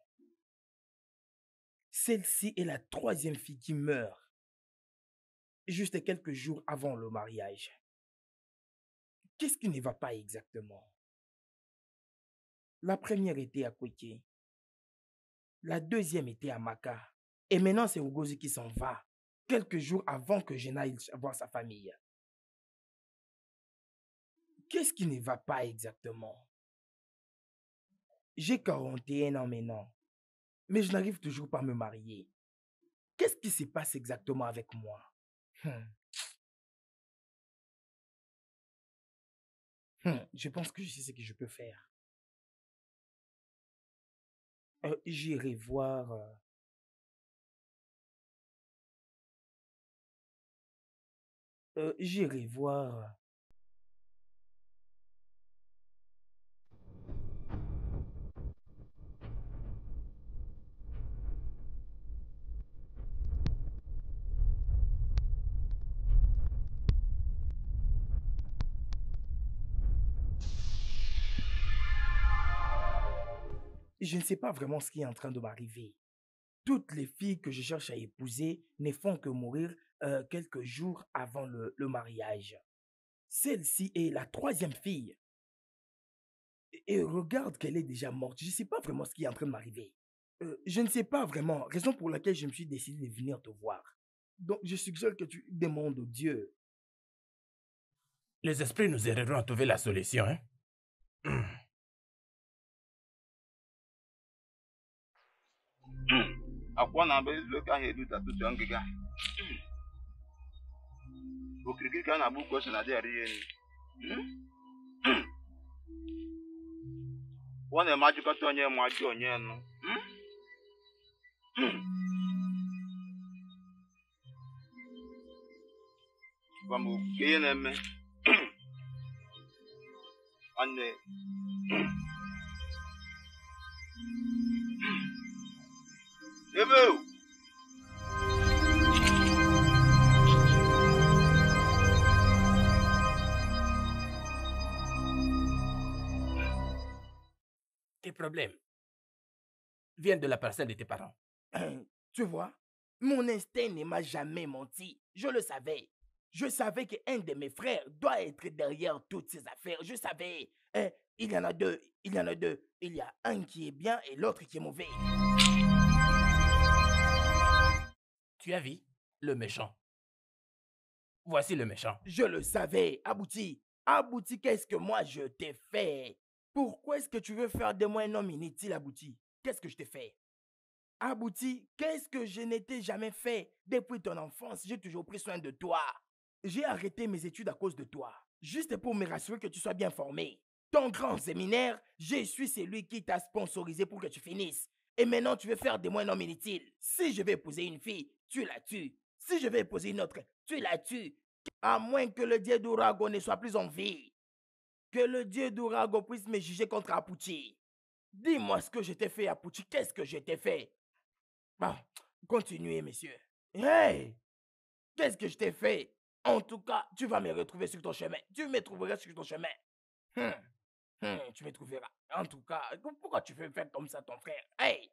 Celle-ci est la troisième fille qui meurt juste quelques jours avant le mariage. Qu'est-ce qui ne va pas exactement? La première était à Kweke. La deuxième était à Maka. Et maintenant, c'est Ngozi qui s'en va quelques jours avant que je n'aille voir sa famille. Qu'est-ce qui ne va pas exactement? J'ai 41 ans maintenant, mais je n'arrive toujours pas à me marier. Qu'est-ce qui se passe exactement avec moi? Je pense que je sais ce que je peux faire. J'irai voir... j'irai voir... Je ne sais pas vraiment ce qui est en train de m'arriver. Toutes les filles que je cherche à épouser ne font que mourir quelques jours avant le mariage. Celle-ci est la troisième fille. Et regarde qu'elle est déjà morte. Je ne sais pas vraiment ce qui est en train de m'arriver. Je ne sais pas vraiment, raison pour laquelle je me suis décidé de venir te voir. Donc, je suggère que tu demandes au Dieu. Les esprits nous aideront à trouver la solution, hein? Ebu! Tes problèmes viennent de la personne de tes parents. Tu vois, mon instinct ne m'a jamais menti. Je le savais. Je savais qu'un de mes frères doit être derrière toutes ces affaires. Je savais. Il y en a deux. Il y en a deux. Il y a un qui est bien et l'autre qui est mauvais. Tu as vu le méchant. Voici le méchant. Je le savais, Abuchi. Abuchi, qu'est-ce que moi je t'ai fait? Pourquoi est-ce que tu veux faire de moi un homme inutile, Abuchi? Qu'est-ce que je t'ai fait? Abuchi, qu'est-ce que je n'étais jamais fait? Depuis ton enfance, j'ai toujours pris soin de toi. J'ai arrêté mes études à cause de toi. Juste pour me rassurer que tu sois bien formé. Ton grand séminaire, je suis celui qui t'a sponsorisé pour que tu finisses. Et maintenant, tu veux faire de moi un homme inutile. Si je vais épouser une fille, tu la tues. Si je vais épouser une autre, tu la tues. À moins que le dieu d'Urago ne soit plus en vie. Que le dieu d'Urago puisse me juger contre Abuchi. Dis-moi ce que je t'ai fait, Abuchi. Qu'est-ce que je t'ai fait? Bon, continuez, monsieur. Hey! Qu'est-ce que je t'ai fait? En tout cas, tu vas me retrouver sur ton chemin. Tu me trouveras sur ton chemin. Tu me trouveras. En tout cas, pourquoi tu veux faire comme ça ton frère? Hey!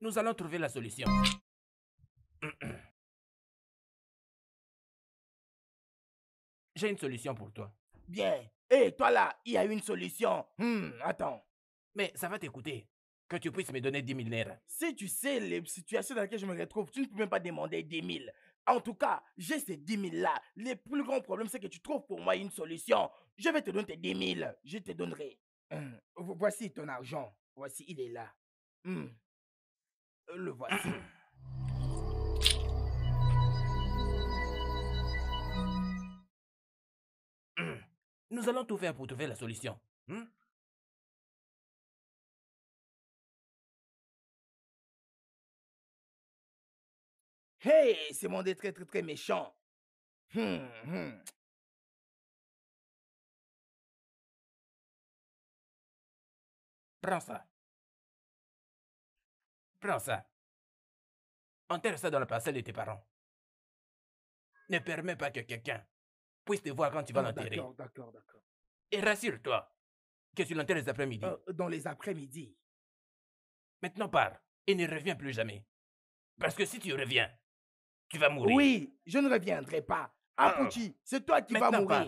Nous allons trouver la solution. J'ai une solution pour toi. Bien. Et toi là, il y a une solution. Attends. Mais ça va t'écouter. Que tu puisses me donner 10 000 naira. Si tu sais les situations dans lesquelles je me retrouve, tu ne peux même pas demander 10 000. En tout cas, j'ai ces 10 000 là. Le plus grand problème, c'est que tu trouves pour moi une solution. Je vais te donner tes 10 000. Je te donnerai. Voici ton argent. Voici, il est là. Le voici. Nous allons tout faire pour trouver la solution. Hey, c'est mon dé très très très méchant. Prends ça. Prends ça. Enterre ça dans la parcelle de tes parents. Ne permets pas que quelqu'un puisse te voir quand tu vas l'enterrer. D'accord. Et rassure-toi que tu l'enterres les après-midi. Dans les après-midi. Maintenant pars et ne reviens plus jamais. Parce que si tu reviens, tu vas mourir. Oui, je ne reviendrai pas. Abuchi, c'est toi qui vas mourir. Pars.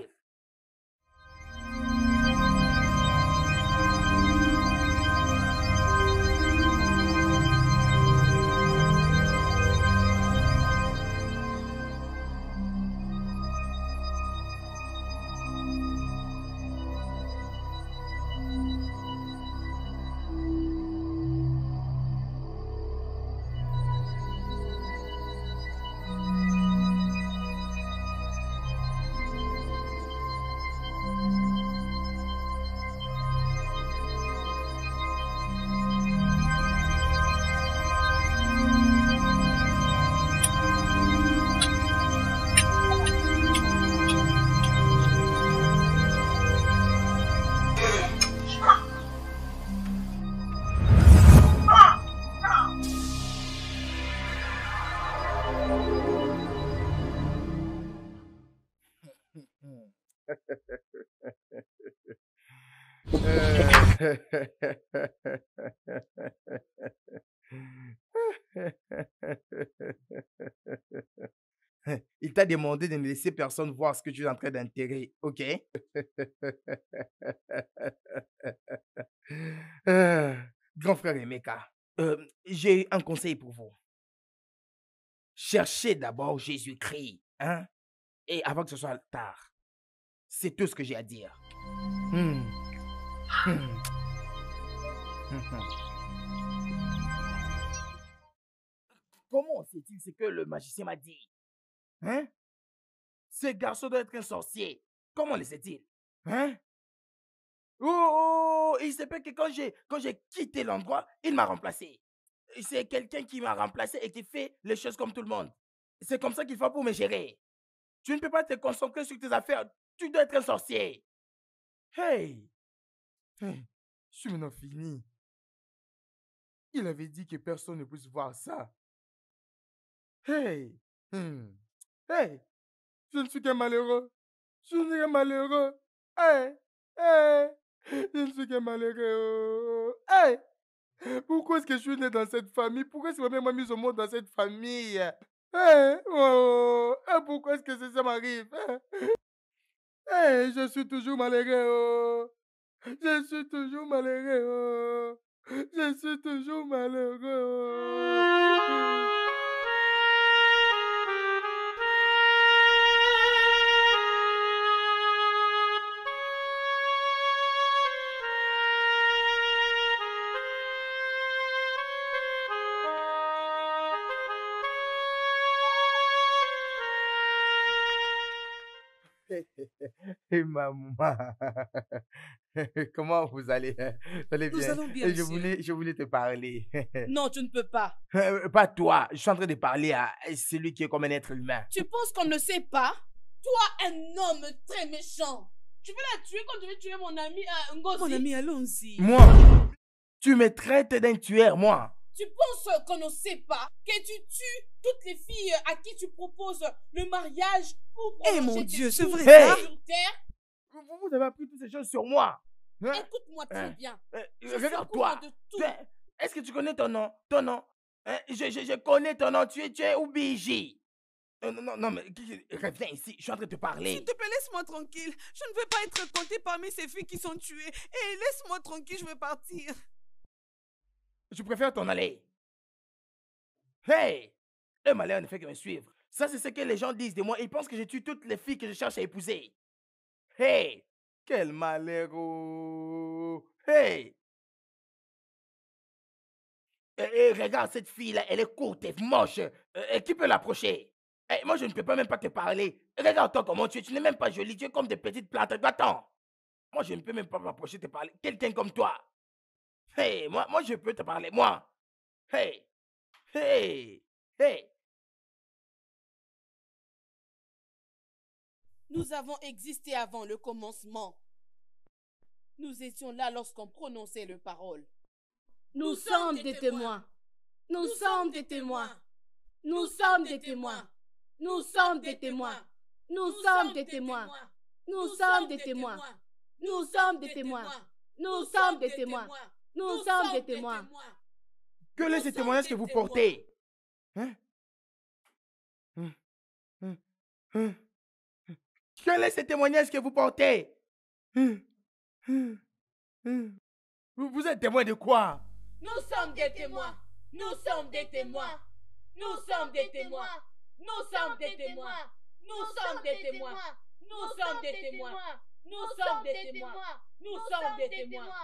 Il t'a demandé de ne laisser personne voir ce que tu es en train d'enterrer, ok? Grand frère Emeka, j'ai un conseil pour vous. Cherchez d'abord Jésus-Christ, hein? Et avant que ce soit tard. C'est tout ce que j'ai à dire. Comment sait-il ce que le magicien m'a dit? Hein? Ce garçon doit être un sorcier. Comment le sait-il? Hein? Oh, il se peut que quand j'ai quitté l'endroit, il m'a remplacé. C'est quelqu'un qui m'a remplacé et qui fait les choses comme tout le monde. C'est comme ça qu'il faut pour me gérer. Tu ne peux pas te concentrer sur tes affaires. Tu dois être un sorcier. Hey! Hey, je suis maintenant fini. Il avait dit que personne ne puisse voir ça. Hey! Hey! Je ne suis qu'un malheureux. Je ne suis qu'un malheureux. Hey! Hey! Je ne suis qu'un malheureux. Hey! Pourquoi est-ce que je suis né dans cette famille? Pourquoi est-ce que ma mère m'a mise au monde dans cette famille? Hey, oh, pourquoi est-ce que ça m'arrive? Hey, je suis toujours malheureux. Oh. Je suis toujours malheureux. Oh. Je suis toujours malheureux. Oh. Et maman, comment vous allez? Vous allez bien? Nous allons bien, je voulais te parler. Non, tu ne peux pas. Pas toi. Je suis en train de parler à celui qui est comme un être humain. Tu penses qu'on ne sait pas? Toi, un homme très méchant. Tu veux la tuer comme tu veux tuer mon ami Ngozi? Mon ami, allons-y. Moi? Tu me traites d'un tueur, moi? Tu penses qu'on ne sait pas que tu tues toutes les filles à qui tu proposes le mariage pour... Eh hey, mon Dieu, c'est vrai ça? Vous avez appris toutes ces choses sur moi. Écoute-moi très bien. Regarde-toi. Est-ce que tu connais ton nom? Ton nom? Je connais ton nom. Tu es Ubiji. Non, mais reviens ici. Je suis en train de te parler. S'il te plaît, laisse-moi tranquille. Je ne veux pas être comptée parmi ces filles qui sont tuées. Et laisse-moi tranquille, je veux partir. Je préfère t'en aller. Hey! Le malheur ne fait que me suivre. Ça, c'est ce que les gens disent de moi. Ils pensent que je tue toutes les filles que je cherche à épouser. Hey! Quel malheur! Hey! Et regarde cette fille-là, elle est courte et moche. Et qui peut l'approcher? Moi, je ne peux pas même pas te parler. Regarde-toi comment tu es. Tu n'es même pas jolie. Tu es comme des petites plantes. Va-t'en. Moi, je ne peux même pas m'approcher, te parler. Quelqu'un comme toi. Hey, moi, je peux te parler, moi. Hey, hey, hey. Nous avons existé avant le commencement. Nous étions là lorsqu'on prononçait les paroles. Nous sommes des témoins. Nous sommes des témoins. Nous sommes des témoins. Nous sommes des témoins. Nous sommes des témoins. Nous sommes des témoins. Nous sommes des témoins. Nous sommes des témoins. Nous sommes des témoins. Quel est ce témoignage que vous portez? Hein? Quel est ce témoignage que vous portez? Vous êtes témoin de quoi? Nous sommes des témoins. Nous sommes des témoins. Nous sommes des témoins. Nous sommes des témoins. Nous sommes des témoins. Nous sommes des témoins. Nous sommes des témoins. Nous sommes des témoins.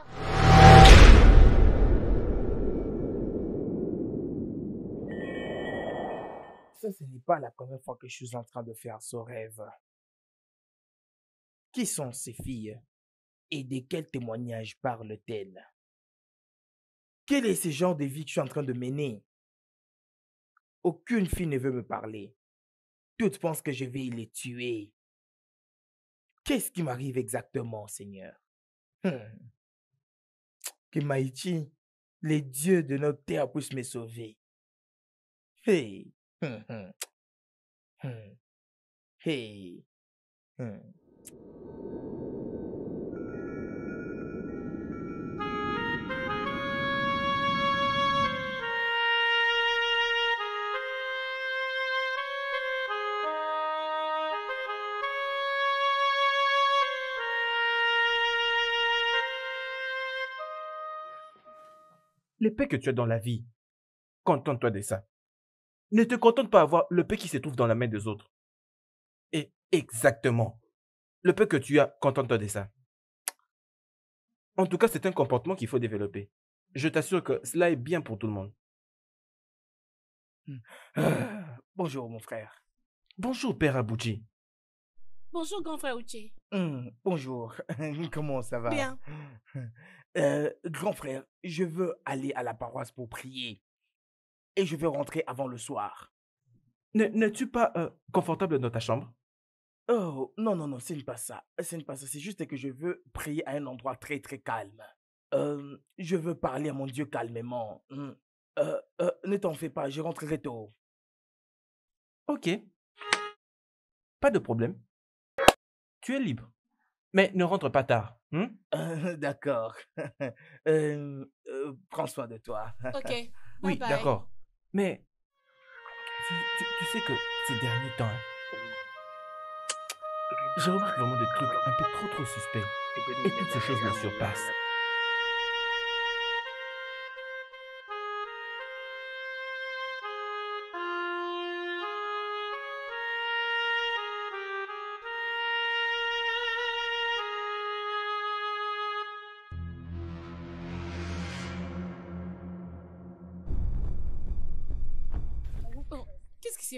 Ça, ce n'est pas la première fois que je suis en train de faire ce rêve. Qui sont ces filles? Et de quel témoignage parlent-elles? Quel est ce genre de vie que je suis en train de mener? Aucune fille ne veut me parler. Toutes pensent que je vais les tuer. Qu'est-ce qui m'arrive exactement, Seigneur? Que Maïti, les dieux de notre terre, puissent me sauver. Hey! Hey. peu que tu as dans la vie, contente-toi de ça. Ne te contente pas d'avoir le peu qui se trouve dans la main des autres. Et exactement, le peu que tu as, contente-toi de ça. En tout cas, c'est un comportement qu'il faut développer. Je t'assure que cela est bien pour tout le monde. Bonjour, mon frère. Bonjour, père Abuchi. Bonjour, grand frère Uche. Bonjour. Comment ça va? Bien. Grand frère, je veux aller à la paroisse pour prier. Et je veux rentrer avant le soir. N'es-tu pas confortable dans ta chambre? Oh, non, non, non, ce n'est pas ça. Ce n'est pas ça. C'est juste que je veux prier à un endroit très, très calme. Je veux parler à mon Dieu calmement. Ne t'en fais pas, je rentrerai tôt. Ok. Pas de problème. Tu es libre. Mais ne rentre pas tard. D'accord. Prends soin de toi. Ok. Bye oui, d'accord. Mais tu sais que ces derniers temps, je remarque vraiment des trucs un peu trop suspects. Et toutes ces choses me surpassent.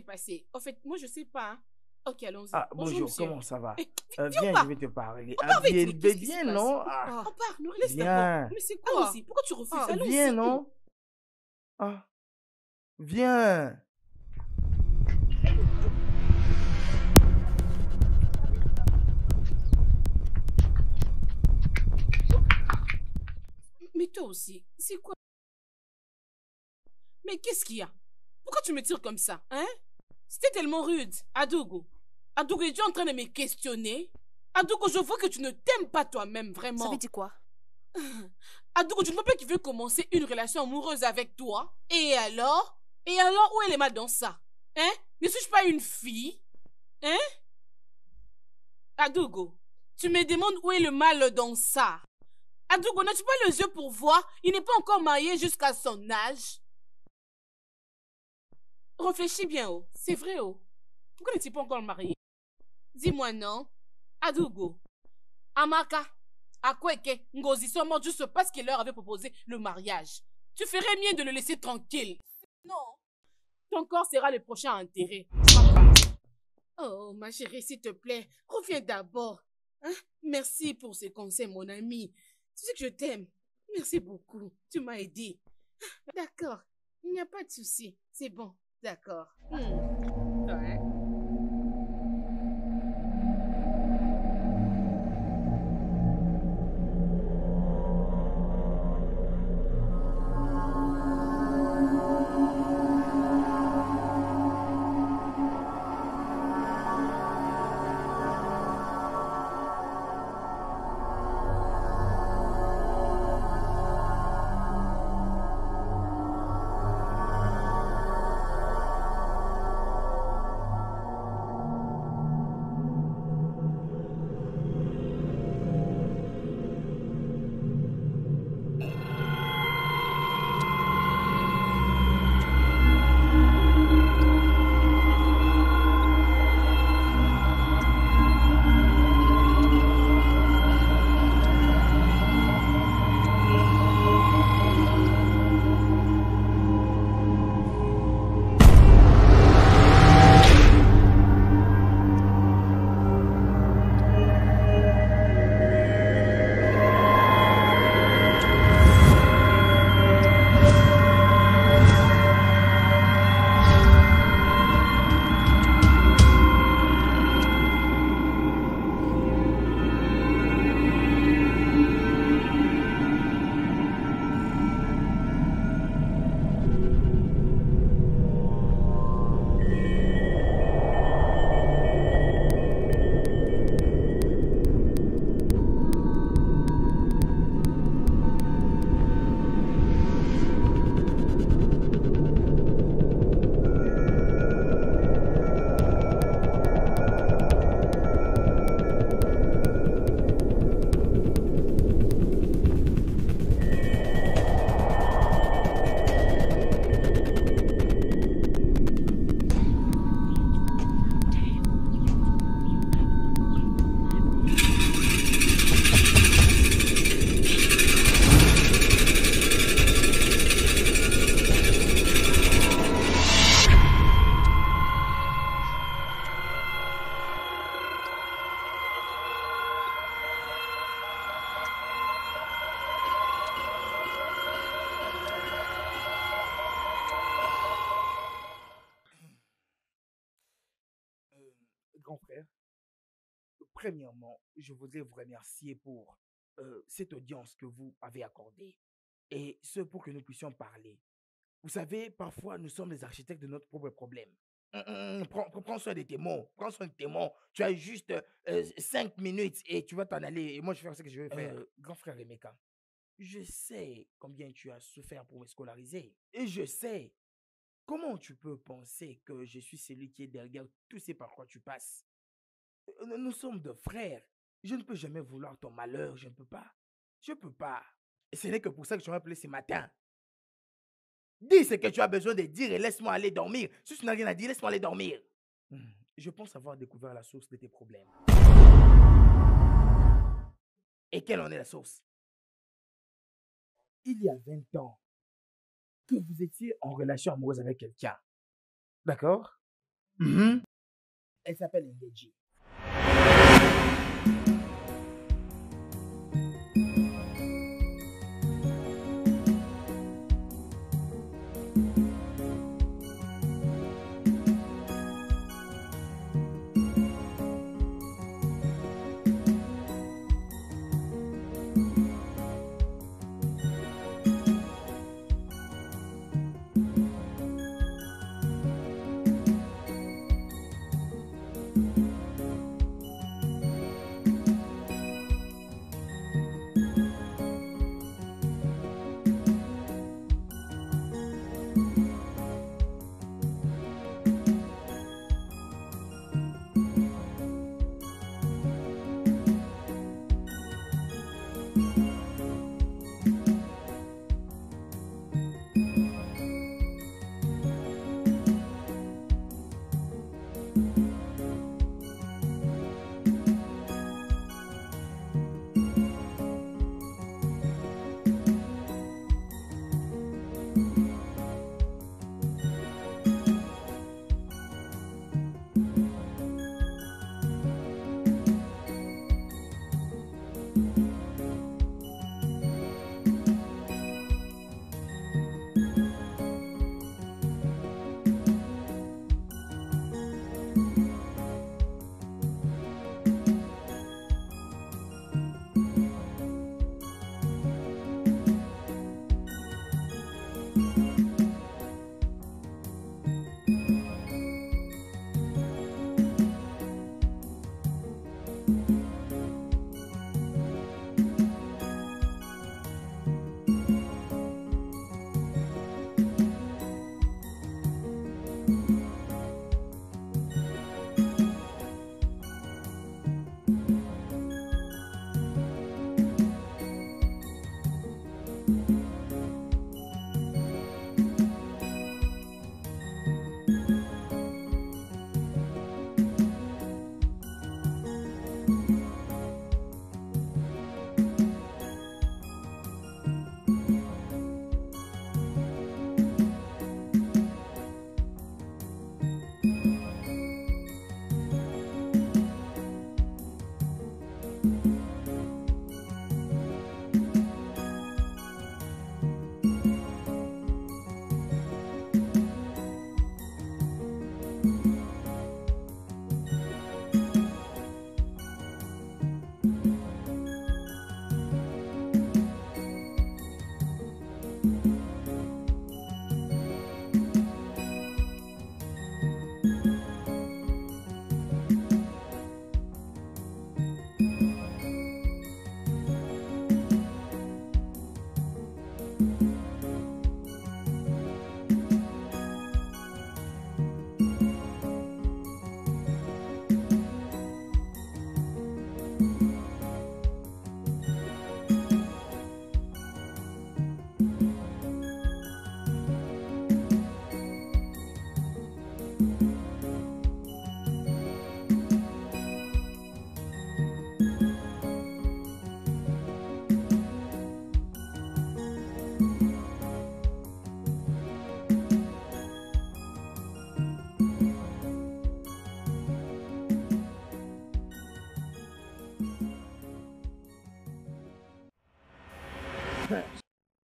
Passé. En fait, moi, je sais pas. Ok, allons-y. Ah, bonjour, comment ça va? Viens, je vais te parler. Bien, non? On part, nous, laisse-moi. Mais c'est quoi? Pourquoi tu refuses? Allons-y. Viens, non? Viens. Mais toi aussi, c'est quoi? Mais qu'est-ce qu'il y a? Pourquoi tu me tires comme ça, hein? C'était tellement rude. Adaugo. Adaugo, tu es en train de me questionner. Adaugo, je vois que tu ne t'aimes pas toi-même, vraiment. Ça veut dire quoi? Adaugo, tu ne vois pas qu'il veut commencer une relation amoureuse avec toi. Et alors? Et alors, où elle est mal dans ça? Hein? Ne suis-je pas une fille? Hein? Adaugo, tu me demandes où est le mal dans ça? Adaugo, n'as-tu pas les yeux pour voir? Il n'est pas encore marié jusqu'à son âge. Réfléchis bien, oh. C'est vrai, oh. Pourquoi n'es-tu pas encore marié? Dis-moi non. Adaugo, Amaka, Akweke, Ngozi sont morts juste parce qu'il leur avait proposé le mariage. Tu ferais mieux de le laisser tranquille. Non. Ton corps sera le prochain à enterrer. Oh, ma chérie, s'il te plaît, reviens d'abord. Hein? Merci pour ces conseils, mon ami. Tu sais que je t'aime. Merci beaucoup. Tu m'as aidé. D'accord. Il n'y a pas de souci. C'est bon. D'accord. Ouais. grand frère, premièrement, je voudrais vous remercier pour cette audience que vous avez accordée et ce pour que nous puissions parler. Vous savez, parfois, nous sommes les architectes de notre propre problème. Prends soin des témoins, prends soin des témoins. Tu as juste 5 minutes et tu vas t'en aller. Et moi, je vais faire ce que je vais faire. Grand frère Emeka, je sais combien tu as souffert pour me scolariser. Et je sais comment tu peux penser que je suis celui qui est derrière tout ce par quoi tu passes. Nous sommes deux frères. Je ne peux jamais vouloir ton malheur. Je ne peux pas. Je ne peux pas. Et ce n'est que pour ça que je m'ai appelé ce matin. Dis ce que tu as besoin de dire et laisse-moi aller dormir. Si tu n'as rien à dire, laisse-moi aller dormir. Je pense avoir découvert la source de tes problèmes. Et quelle en est la source? Il y a 20 ans que vous étiez en relation amoureuse avec quelqu'un. D'accord? Elle s'appelle Ndeji.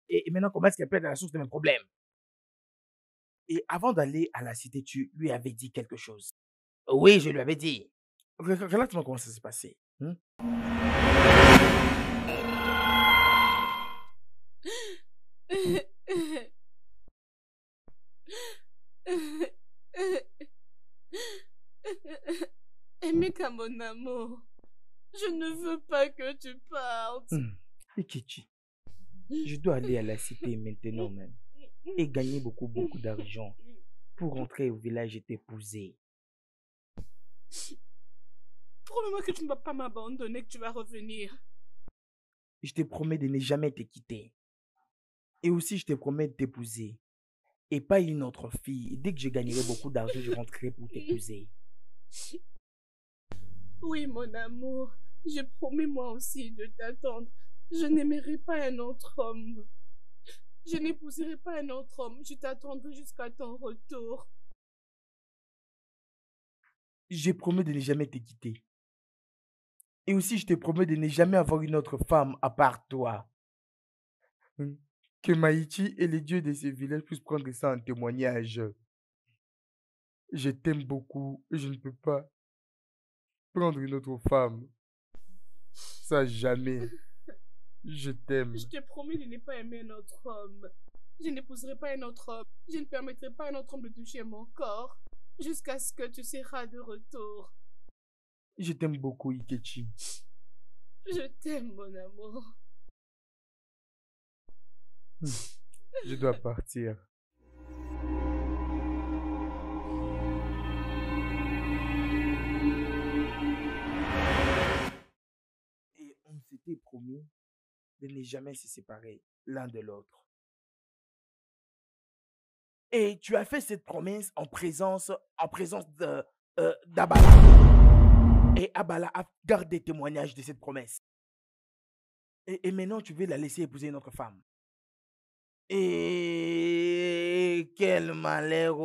Et maintenant, comment est-ce qu'elle peut être à la source de mes problèmes? Et avant d'aller à la cité, tu lui avais dit quelque chose? Oui, je lui avais dit. Relate-moi comment ça s'est passé. Hein? Emeka, mon amour, je ne veux pas que tu partes. Ikechi, je dois aller à la cité maintenant même et gagner beaucoup d'argent pour rentrer au village et t'épouser. Promets-moi que tu ne vas pas m'abandonner, que tu vas revenir. Je te promets de ne jamais te quitter. Et aussi, je te promets de t'épouser. Et pas une autre fille. Dès que je gagnerai beaucoup d'argent, je rentrerai pour t'épouser. Oui, mon amour. Je promets moi aussi de t'attendre. Je n'aimerai pas un autre homme. Je n'épouserai pas un autre homme. Je t'attendrai jusqu'à ton retour. Je promets de ne jamais te quitter. Et aussi, je te promets de ne jamais avoir une autre femme à part toi. Que Maïti et les dieux de ce village puissent prendre ça en témoignage. Je t'aime beaucoup et je ne peux pas prendre une autre femme. Ça, jamais. Je t'aime. Je te promets de ne pas aimer un autre homme. Je n'épouserai pas un autre homme. Je ne permettrai pas à un autre homme de toucher mon corps jusqu'à ce que tu seras de retour. Je t'aime beaucoup, Ikechi. Je t'aime, mon amour. Je dois partir. Et on s'était promis de ne jamais se séparer l'un de l'autre. Et tu as fait cette promesse en présence d'Abala. Et Abala a gardé témoignage de cette promesse. Et maintenant, tu veux la laisser épouser une autre femme. Et quel malheur!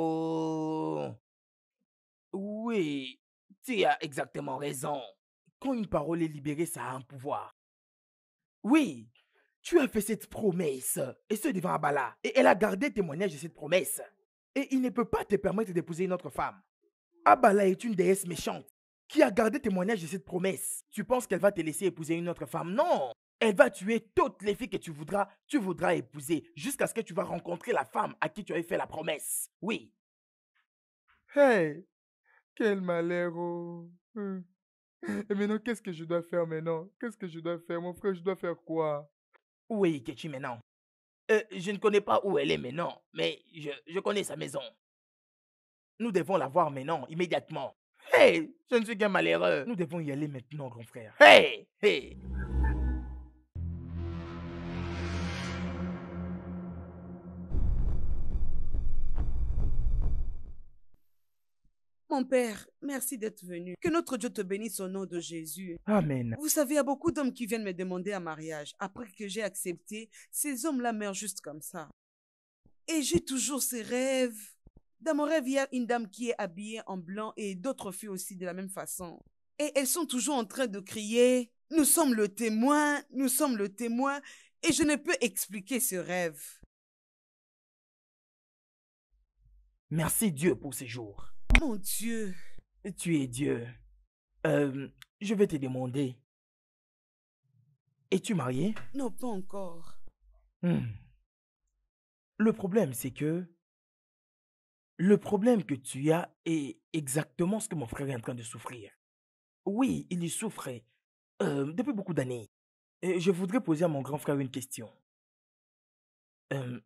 Oui, tu as exactement raison. Quand une parole est libérée, ça a un pouvoir. Oui, tu as fait cette promesse, et ce devant Abala, et elle a gardé témoignage de cette promesse. Et il ne peut pas te permettre d'épouser une autre femme. Abala est une déesse méchante qui a gardé témoignage de cette promesse. Tu penses qu'elle va te laisser épouser une autre femme? Non! Elle va tuer toutes les filles que tu voudras épouser jusqu'à ce que tu vas rencontrer la femme à qui tu avais fait la promesse. Oui. Hey, quel malheur. Et maintenant, qu'est-ce que je dois faire maintenant? Qu'est-ce que je dois faire? Mon frère, je dois faire quoi? Où est Ikechi maintenant? Je ne connais pas où elle est maintenant, mais je connais sa maison. Nous devons la voir maintenant, immédiatement. Hey, je ne suis qu'un malheureux. Nous devons y aller maintenant, grand frère. Hey, hey. Mon père, merci d'être venu. Que notre Dieu te bénisse au nom de Jésus. Amen. Vous savez, il y a beaucoup d'hommes qui viennent me demander un mariage. Après que j'ai accepté, ces hommes-là meurent juste comme ça. Et j'ai toujours ces rêves. Dans mon rêve, il y a une dame qui est habillée en blanc et d'autres filles aussi de la même façon. Et elles sont toujours en train de crier « Nous sommes le témoin, nous sommes le témoin » et je ne peux expliquer ce rêve. Merci Dieu pour ces jours. Mon Dieu, tu es Dieu. Je vais te demander. Es-tu marié? Non, pas encore. Le problème, c'est que... Le problème que tu as est exactement ce que mon frère est en train de souffrir. Oui, il y souffrait depuis beaucoup d'années. Je voudrais poser à mon grand frère une question.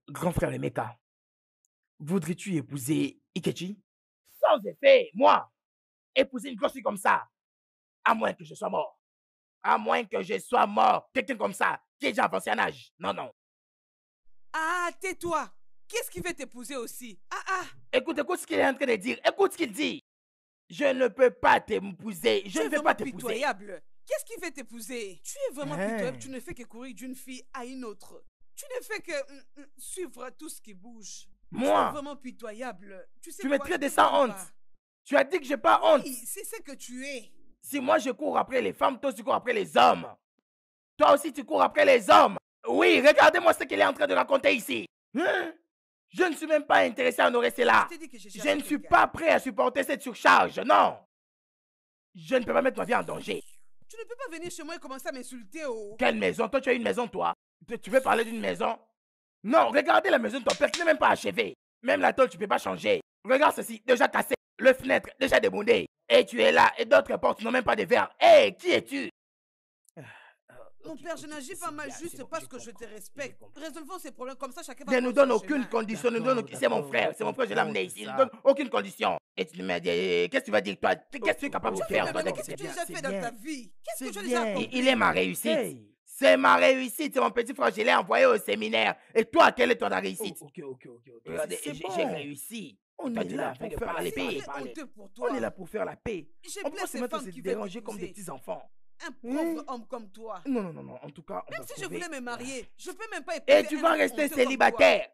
Grand frère Emeka, voudrais-tu épouser Ikechi? Sans effet, moi, épouser une grosse fille comme ça, à moins que je sois mort. À moins que je sois mort. Quelqu'un comme ça, qui est déjà avancé en âge. Non, non. Ah, tais-toi. Qu'est-ce qui veut t'épouser aussi? Écoute ce qu'il est en train de dire. Écoute ce qu'il dit. Je ne peux pas t'épouser. Je ne veux pas t'épouser. Pitoyable. Qu'est-ce qui veut t'épouser? Tu es vraiment pitoyable. Tu ne fais que courir d'une fille à une autre. Tu ne fais que suivre tout ce qui bouge. Moi, vraiment pitoyable. Tu sais, tu me traites de sans honte. Tu as dit que j'ai pas honte. Oui, c'est ce que tu es. Si moi je cours après les femmes, toi aussi tu cours après les hommes. Toi aussi tu cours après les hommes. Oui, regardez-moi ce qu'il est en train de raconter ici. Hein? Je ne suis même pas intéressé à en rester là. Je ne suis pas prêt à supporter cette surcharge, non. Je ne peux pas mettre ma vie en danger. Tu ne peux pas venir chez moi et commencer à m'insulter, oh. Quelle maison? Toi, tu as une maison, toi. Tu veux parler d'une maison? Non, regardez la maison de ton père, tu n'es même pas achevée. Même la tôle, tu ne peux pas changer. Regarde ceci, déjà cassé. Le fenêtre, déjà déboulé. Et tu es là, et d'autres portes n'ont même pas de verre. Hé, hey, qui es-tu? Mon père, je n'agis pas mal juste parce que je te respecte. Résolvons ces problèmes comme ça, chacun va... Ne nous donne aucune condition, nous donne... c'est mon frère, je l'ai amené ici. Il ne donne aucune condition. Et tu me dis, qu'est-ce que tu vas dire, toi? Qu'est-ce que tu es capable de faire? Qu'est-ce que tu as déjà fait dans ta vie? Qu'est-ce que tu as déjà fait? Il est ma réussite. C'est ma réussite, c'est mon petit frère, je l'ai envoyé au séminaire. Et toi, quelle est ton réussite? Ok. J'ai réussi. On est là pour faire la paix. On est là pour faire la paix. On peut se mettre à se déranger comme des petits-enfants. Un pauvre homme comme toi. Non. En tout cas, même si je voulais me marier, je peux même pas épouser. Et tu vas rester célibataire.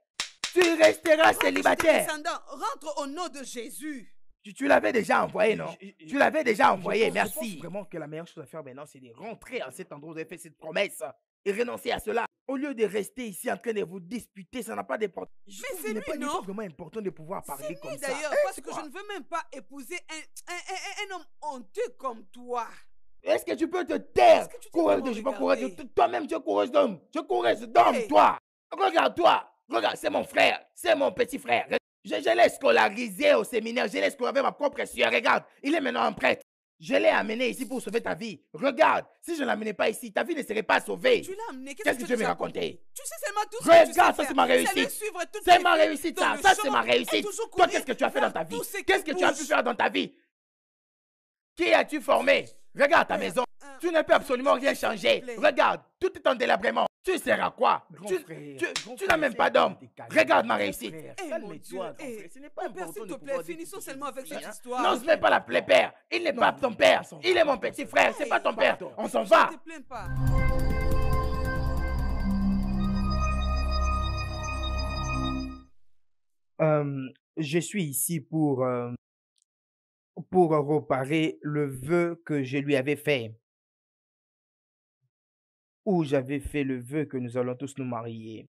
Tu resteras célibataire. Rentre au nom de Jésus. Tu l'avais déjà envoyé, non? Tu l'avais déjà envoyé, merci. Je pense vraiment que la meilleure chose à faire maintenant, c'est de rentrer à cet endroit où vous avez fait cette promesse et renoncer à cela. Au lieu de rester ici en train de vous disputer, ça n'a pas d'importance. Mais c'est lui, non? C'est vraiment important de pouvoir parler comme ça. C'est lui d'ailleurs, parce que je ne veux même pas épouser un homme honteux comme toi. Est-ce que tu peux te taire? Courir de... Je peux courir de... Toi-même, tu es coureuse d'homme. Tu es coureuse d'homme, toi. Regarde-toi. Regarde, c'est mon frère. C'est mon petit frère. Je l'ai scolarisé au séminaire. Je l'ai scolarisé avec ma propre sœur. Regarde, il est maintenant un prêtre. Je l'ai amené ici pour sauver ta vie. Regarde, si je ne l'amenais pas ici, ta vie ne serait pas sauvée. Tu l'as amené. Qu'est-ce que tu veux me raconter? Tu sais seulement tout ce que tu sais. Regarde, ça c'est ma réussite. C'est ma réussite, ça. Ça c'est ma réussite. Toi, qu'est-ce que tu as fait dans ta vie? Qu'est-ce que tu as pu faire dans ta vie? Qui as-tu formé? Regarde ta maison. Tu ne peux absolument rien changer. Regarde, tout est en délabrement. Tu sers à quoi? Tu n'as même pas d'homme. Regarde ma réussite. Calme-toi, ce n'est pas important. S'il te plaît, finissons seulement avec cette histoire. Non, ce n'est pas la pépère. Il n'est pas ton père. Il est mon petit frère. C'est pas ton père. On s'en va. Ne te plains pas. Je suis ici pour reparer le vœu que je lui avais fait. Où j'avais fait le vœu que nous allons tous nous marier.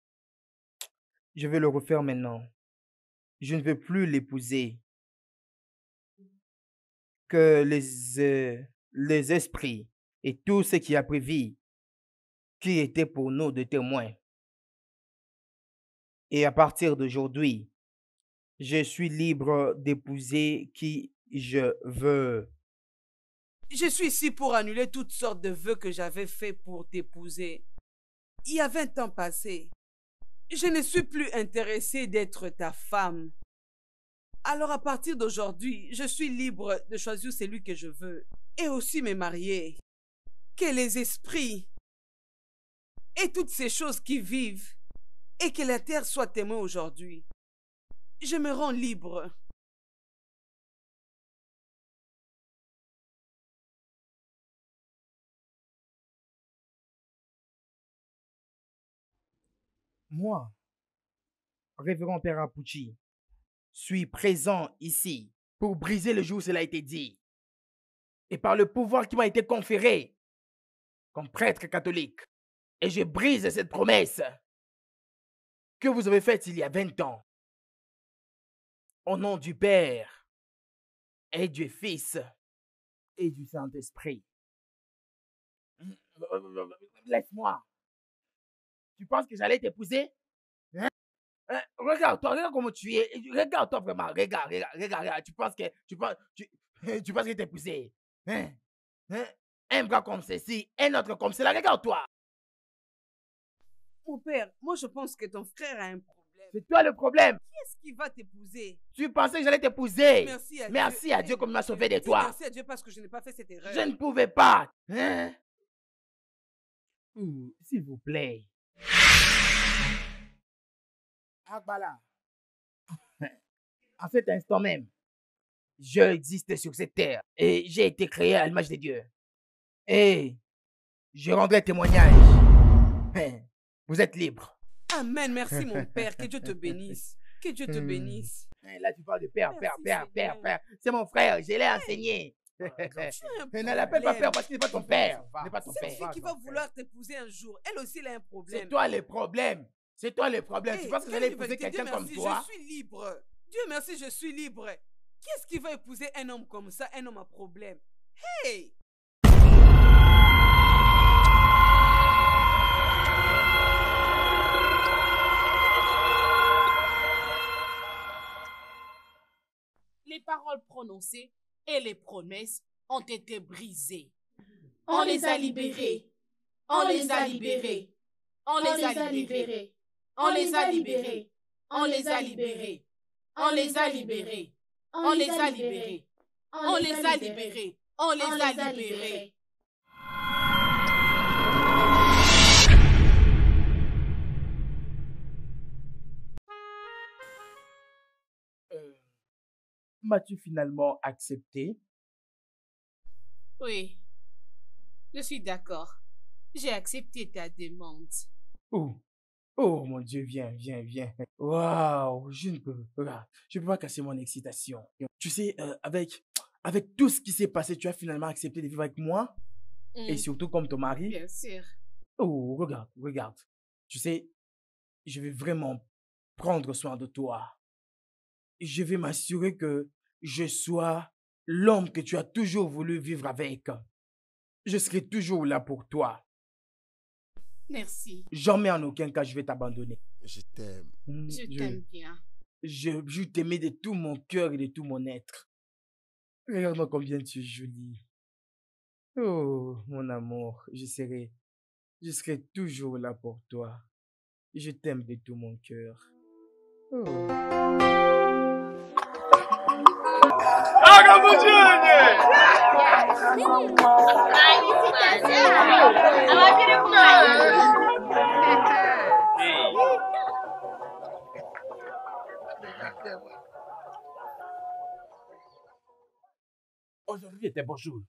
Je vais le refaire maintenant. Je ne veux plus l'épouser. Que les esprits et tout ce qui a prévu, qui étaient pour nous de témoins. Et à partir d'aujourd'hui, je suis libre d'épouser qui je veux. Je suis ici pour annuler toutes sortes de vœux que j'avais faits pour t'épouser. Il y a 20 ans passés, je ne suis plus intéressée d'être ta femme. Alors à partir d'aujourd'hui, je suis libre de choisir celui que je veux et aussi me marier. Que les esprits et toutes ces choses qui vivent et que la terre soit témoin aujourd'hui. Je me rends libre. Moi, révérend Père Abuchi, suis présent ici pour briser le jour où cela a été dit. Et par le pouvoir qui m'a été conféré comme prêtre catholique, et je brise cette promesse que vous avez faite il y a 20 ans. Au nom du Père et du Fils et du Saint-Esprit. Laisse-moi. Tu penses que j'allais t'épouser? Hein? Regarde-toi, regarde comment tu es. Regarde-toi vraiment. Regarde. Tu penses que t'épouser? Hein? Un bras comme ceci, un autre comme cela. Regarde-toi. Mon père, moi je pense que ton frère a un problème. C'est toi le problème. Qui est-ce qui va t'épouser? Tu pensais que j'allais t'épouser? Merci à Dieu comme il m'a sauvé de toi. Merci à Dieu parce que je n'ai pas fait cette erreur. Je ne pouvais pas. Hein? S'il vous plaît. Abala. En cet instant même, je existe sur cette terre et j'ai été créé à l'image de Dieu. Et je rendrai témoignage. Vous êtes libre. Amen. Merci mon père. Que Dieu te bénisse. Que Dieu te bénisse. Là tu parles de père. C'est mon frère. Je l'ai enseigné. Ne l'appelle pas père parce qu'il n'est pas ton père. C'est une fille qui va vouloir t'épouser un jour. Elle aussi elle a un problème. C'est toi le problème. C'est toi le problème. Hey, tu penses que j'allais épouser quelqu'un comme toi? Je suis libre. Dieu merci, je suis libre. Qu'est-ce qui va épouser un homme comme ça, un homme à problème? Hey! Les paroles prononcées et les promesses ont été brisées. On les a libérés. On les a libérés. On les a libérés. On les a libérés. On les a libérés. On les a libérés. On les a libérés. On les a libérés. On les a libérés. M'as-tu finalement accepté? Oui, je suis d'accord. J'ai accepté ta demande. Oh, oh mon Dieu, viens, viens, viens. Waouh, je ne peux pas casser mon excitation. Tu sais, avec tout ce qui s'est passé, tu as finalement accepté de vivre avec moi. Et surtout comme ton mari. Bien sûr. Oh, regarde. Tu sais, je vais vraiment prendre soin de toi. Je vais m'assurer que je sois l'homme que tu as toujours voulu vivre avec. Je serai toujours là pour toi. Merci. Jamais en aucun cas je vais t'abandonner. Je t'aime. Je t'aime bien. Je t'aimais de tout mon cœur et de tout mon être. Regarde-moi combien tu es jolie. Oh, mon amour, je serai toujours là pour toi. Je t'aime de tout mon cœur. Oh. Aujourd'hui est un bon jour.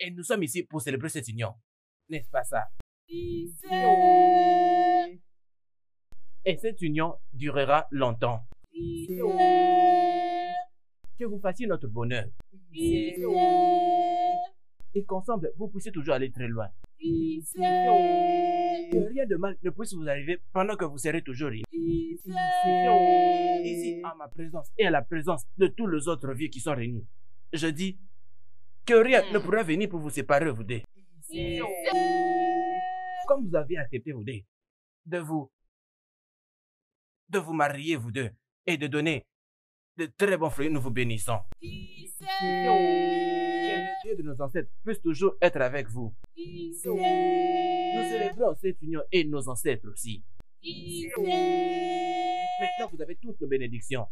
Et nous sommes ici pour célébrer cette union. N'est-ce pas ça? Et cette union durera longtemps. Que vous fassiez notre bonheur. Et qu'ensemble, vous puissiez toujours aller très loin. Que rien de mal ne puisse vous arriver pendant que vous serez toujours ici, en ma présence et à la présence de tous les autres vieux qui sont réunis. Je dis que rien ne pourra venir pour vous séparer, vous deux. Comme vous avez accepté, vous deux, de vous marier, vous deux, et de donner de très bons fruits, nous vous bénissons. Que le Dieu de nos ancêtres puisse toujours être avec vous. Nous célébrons cette union et nos ancêtres aussi. Maintenant, vous avez toutes nos bénédictions.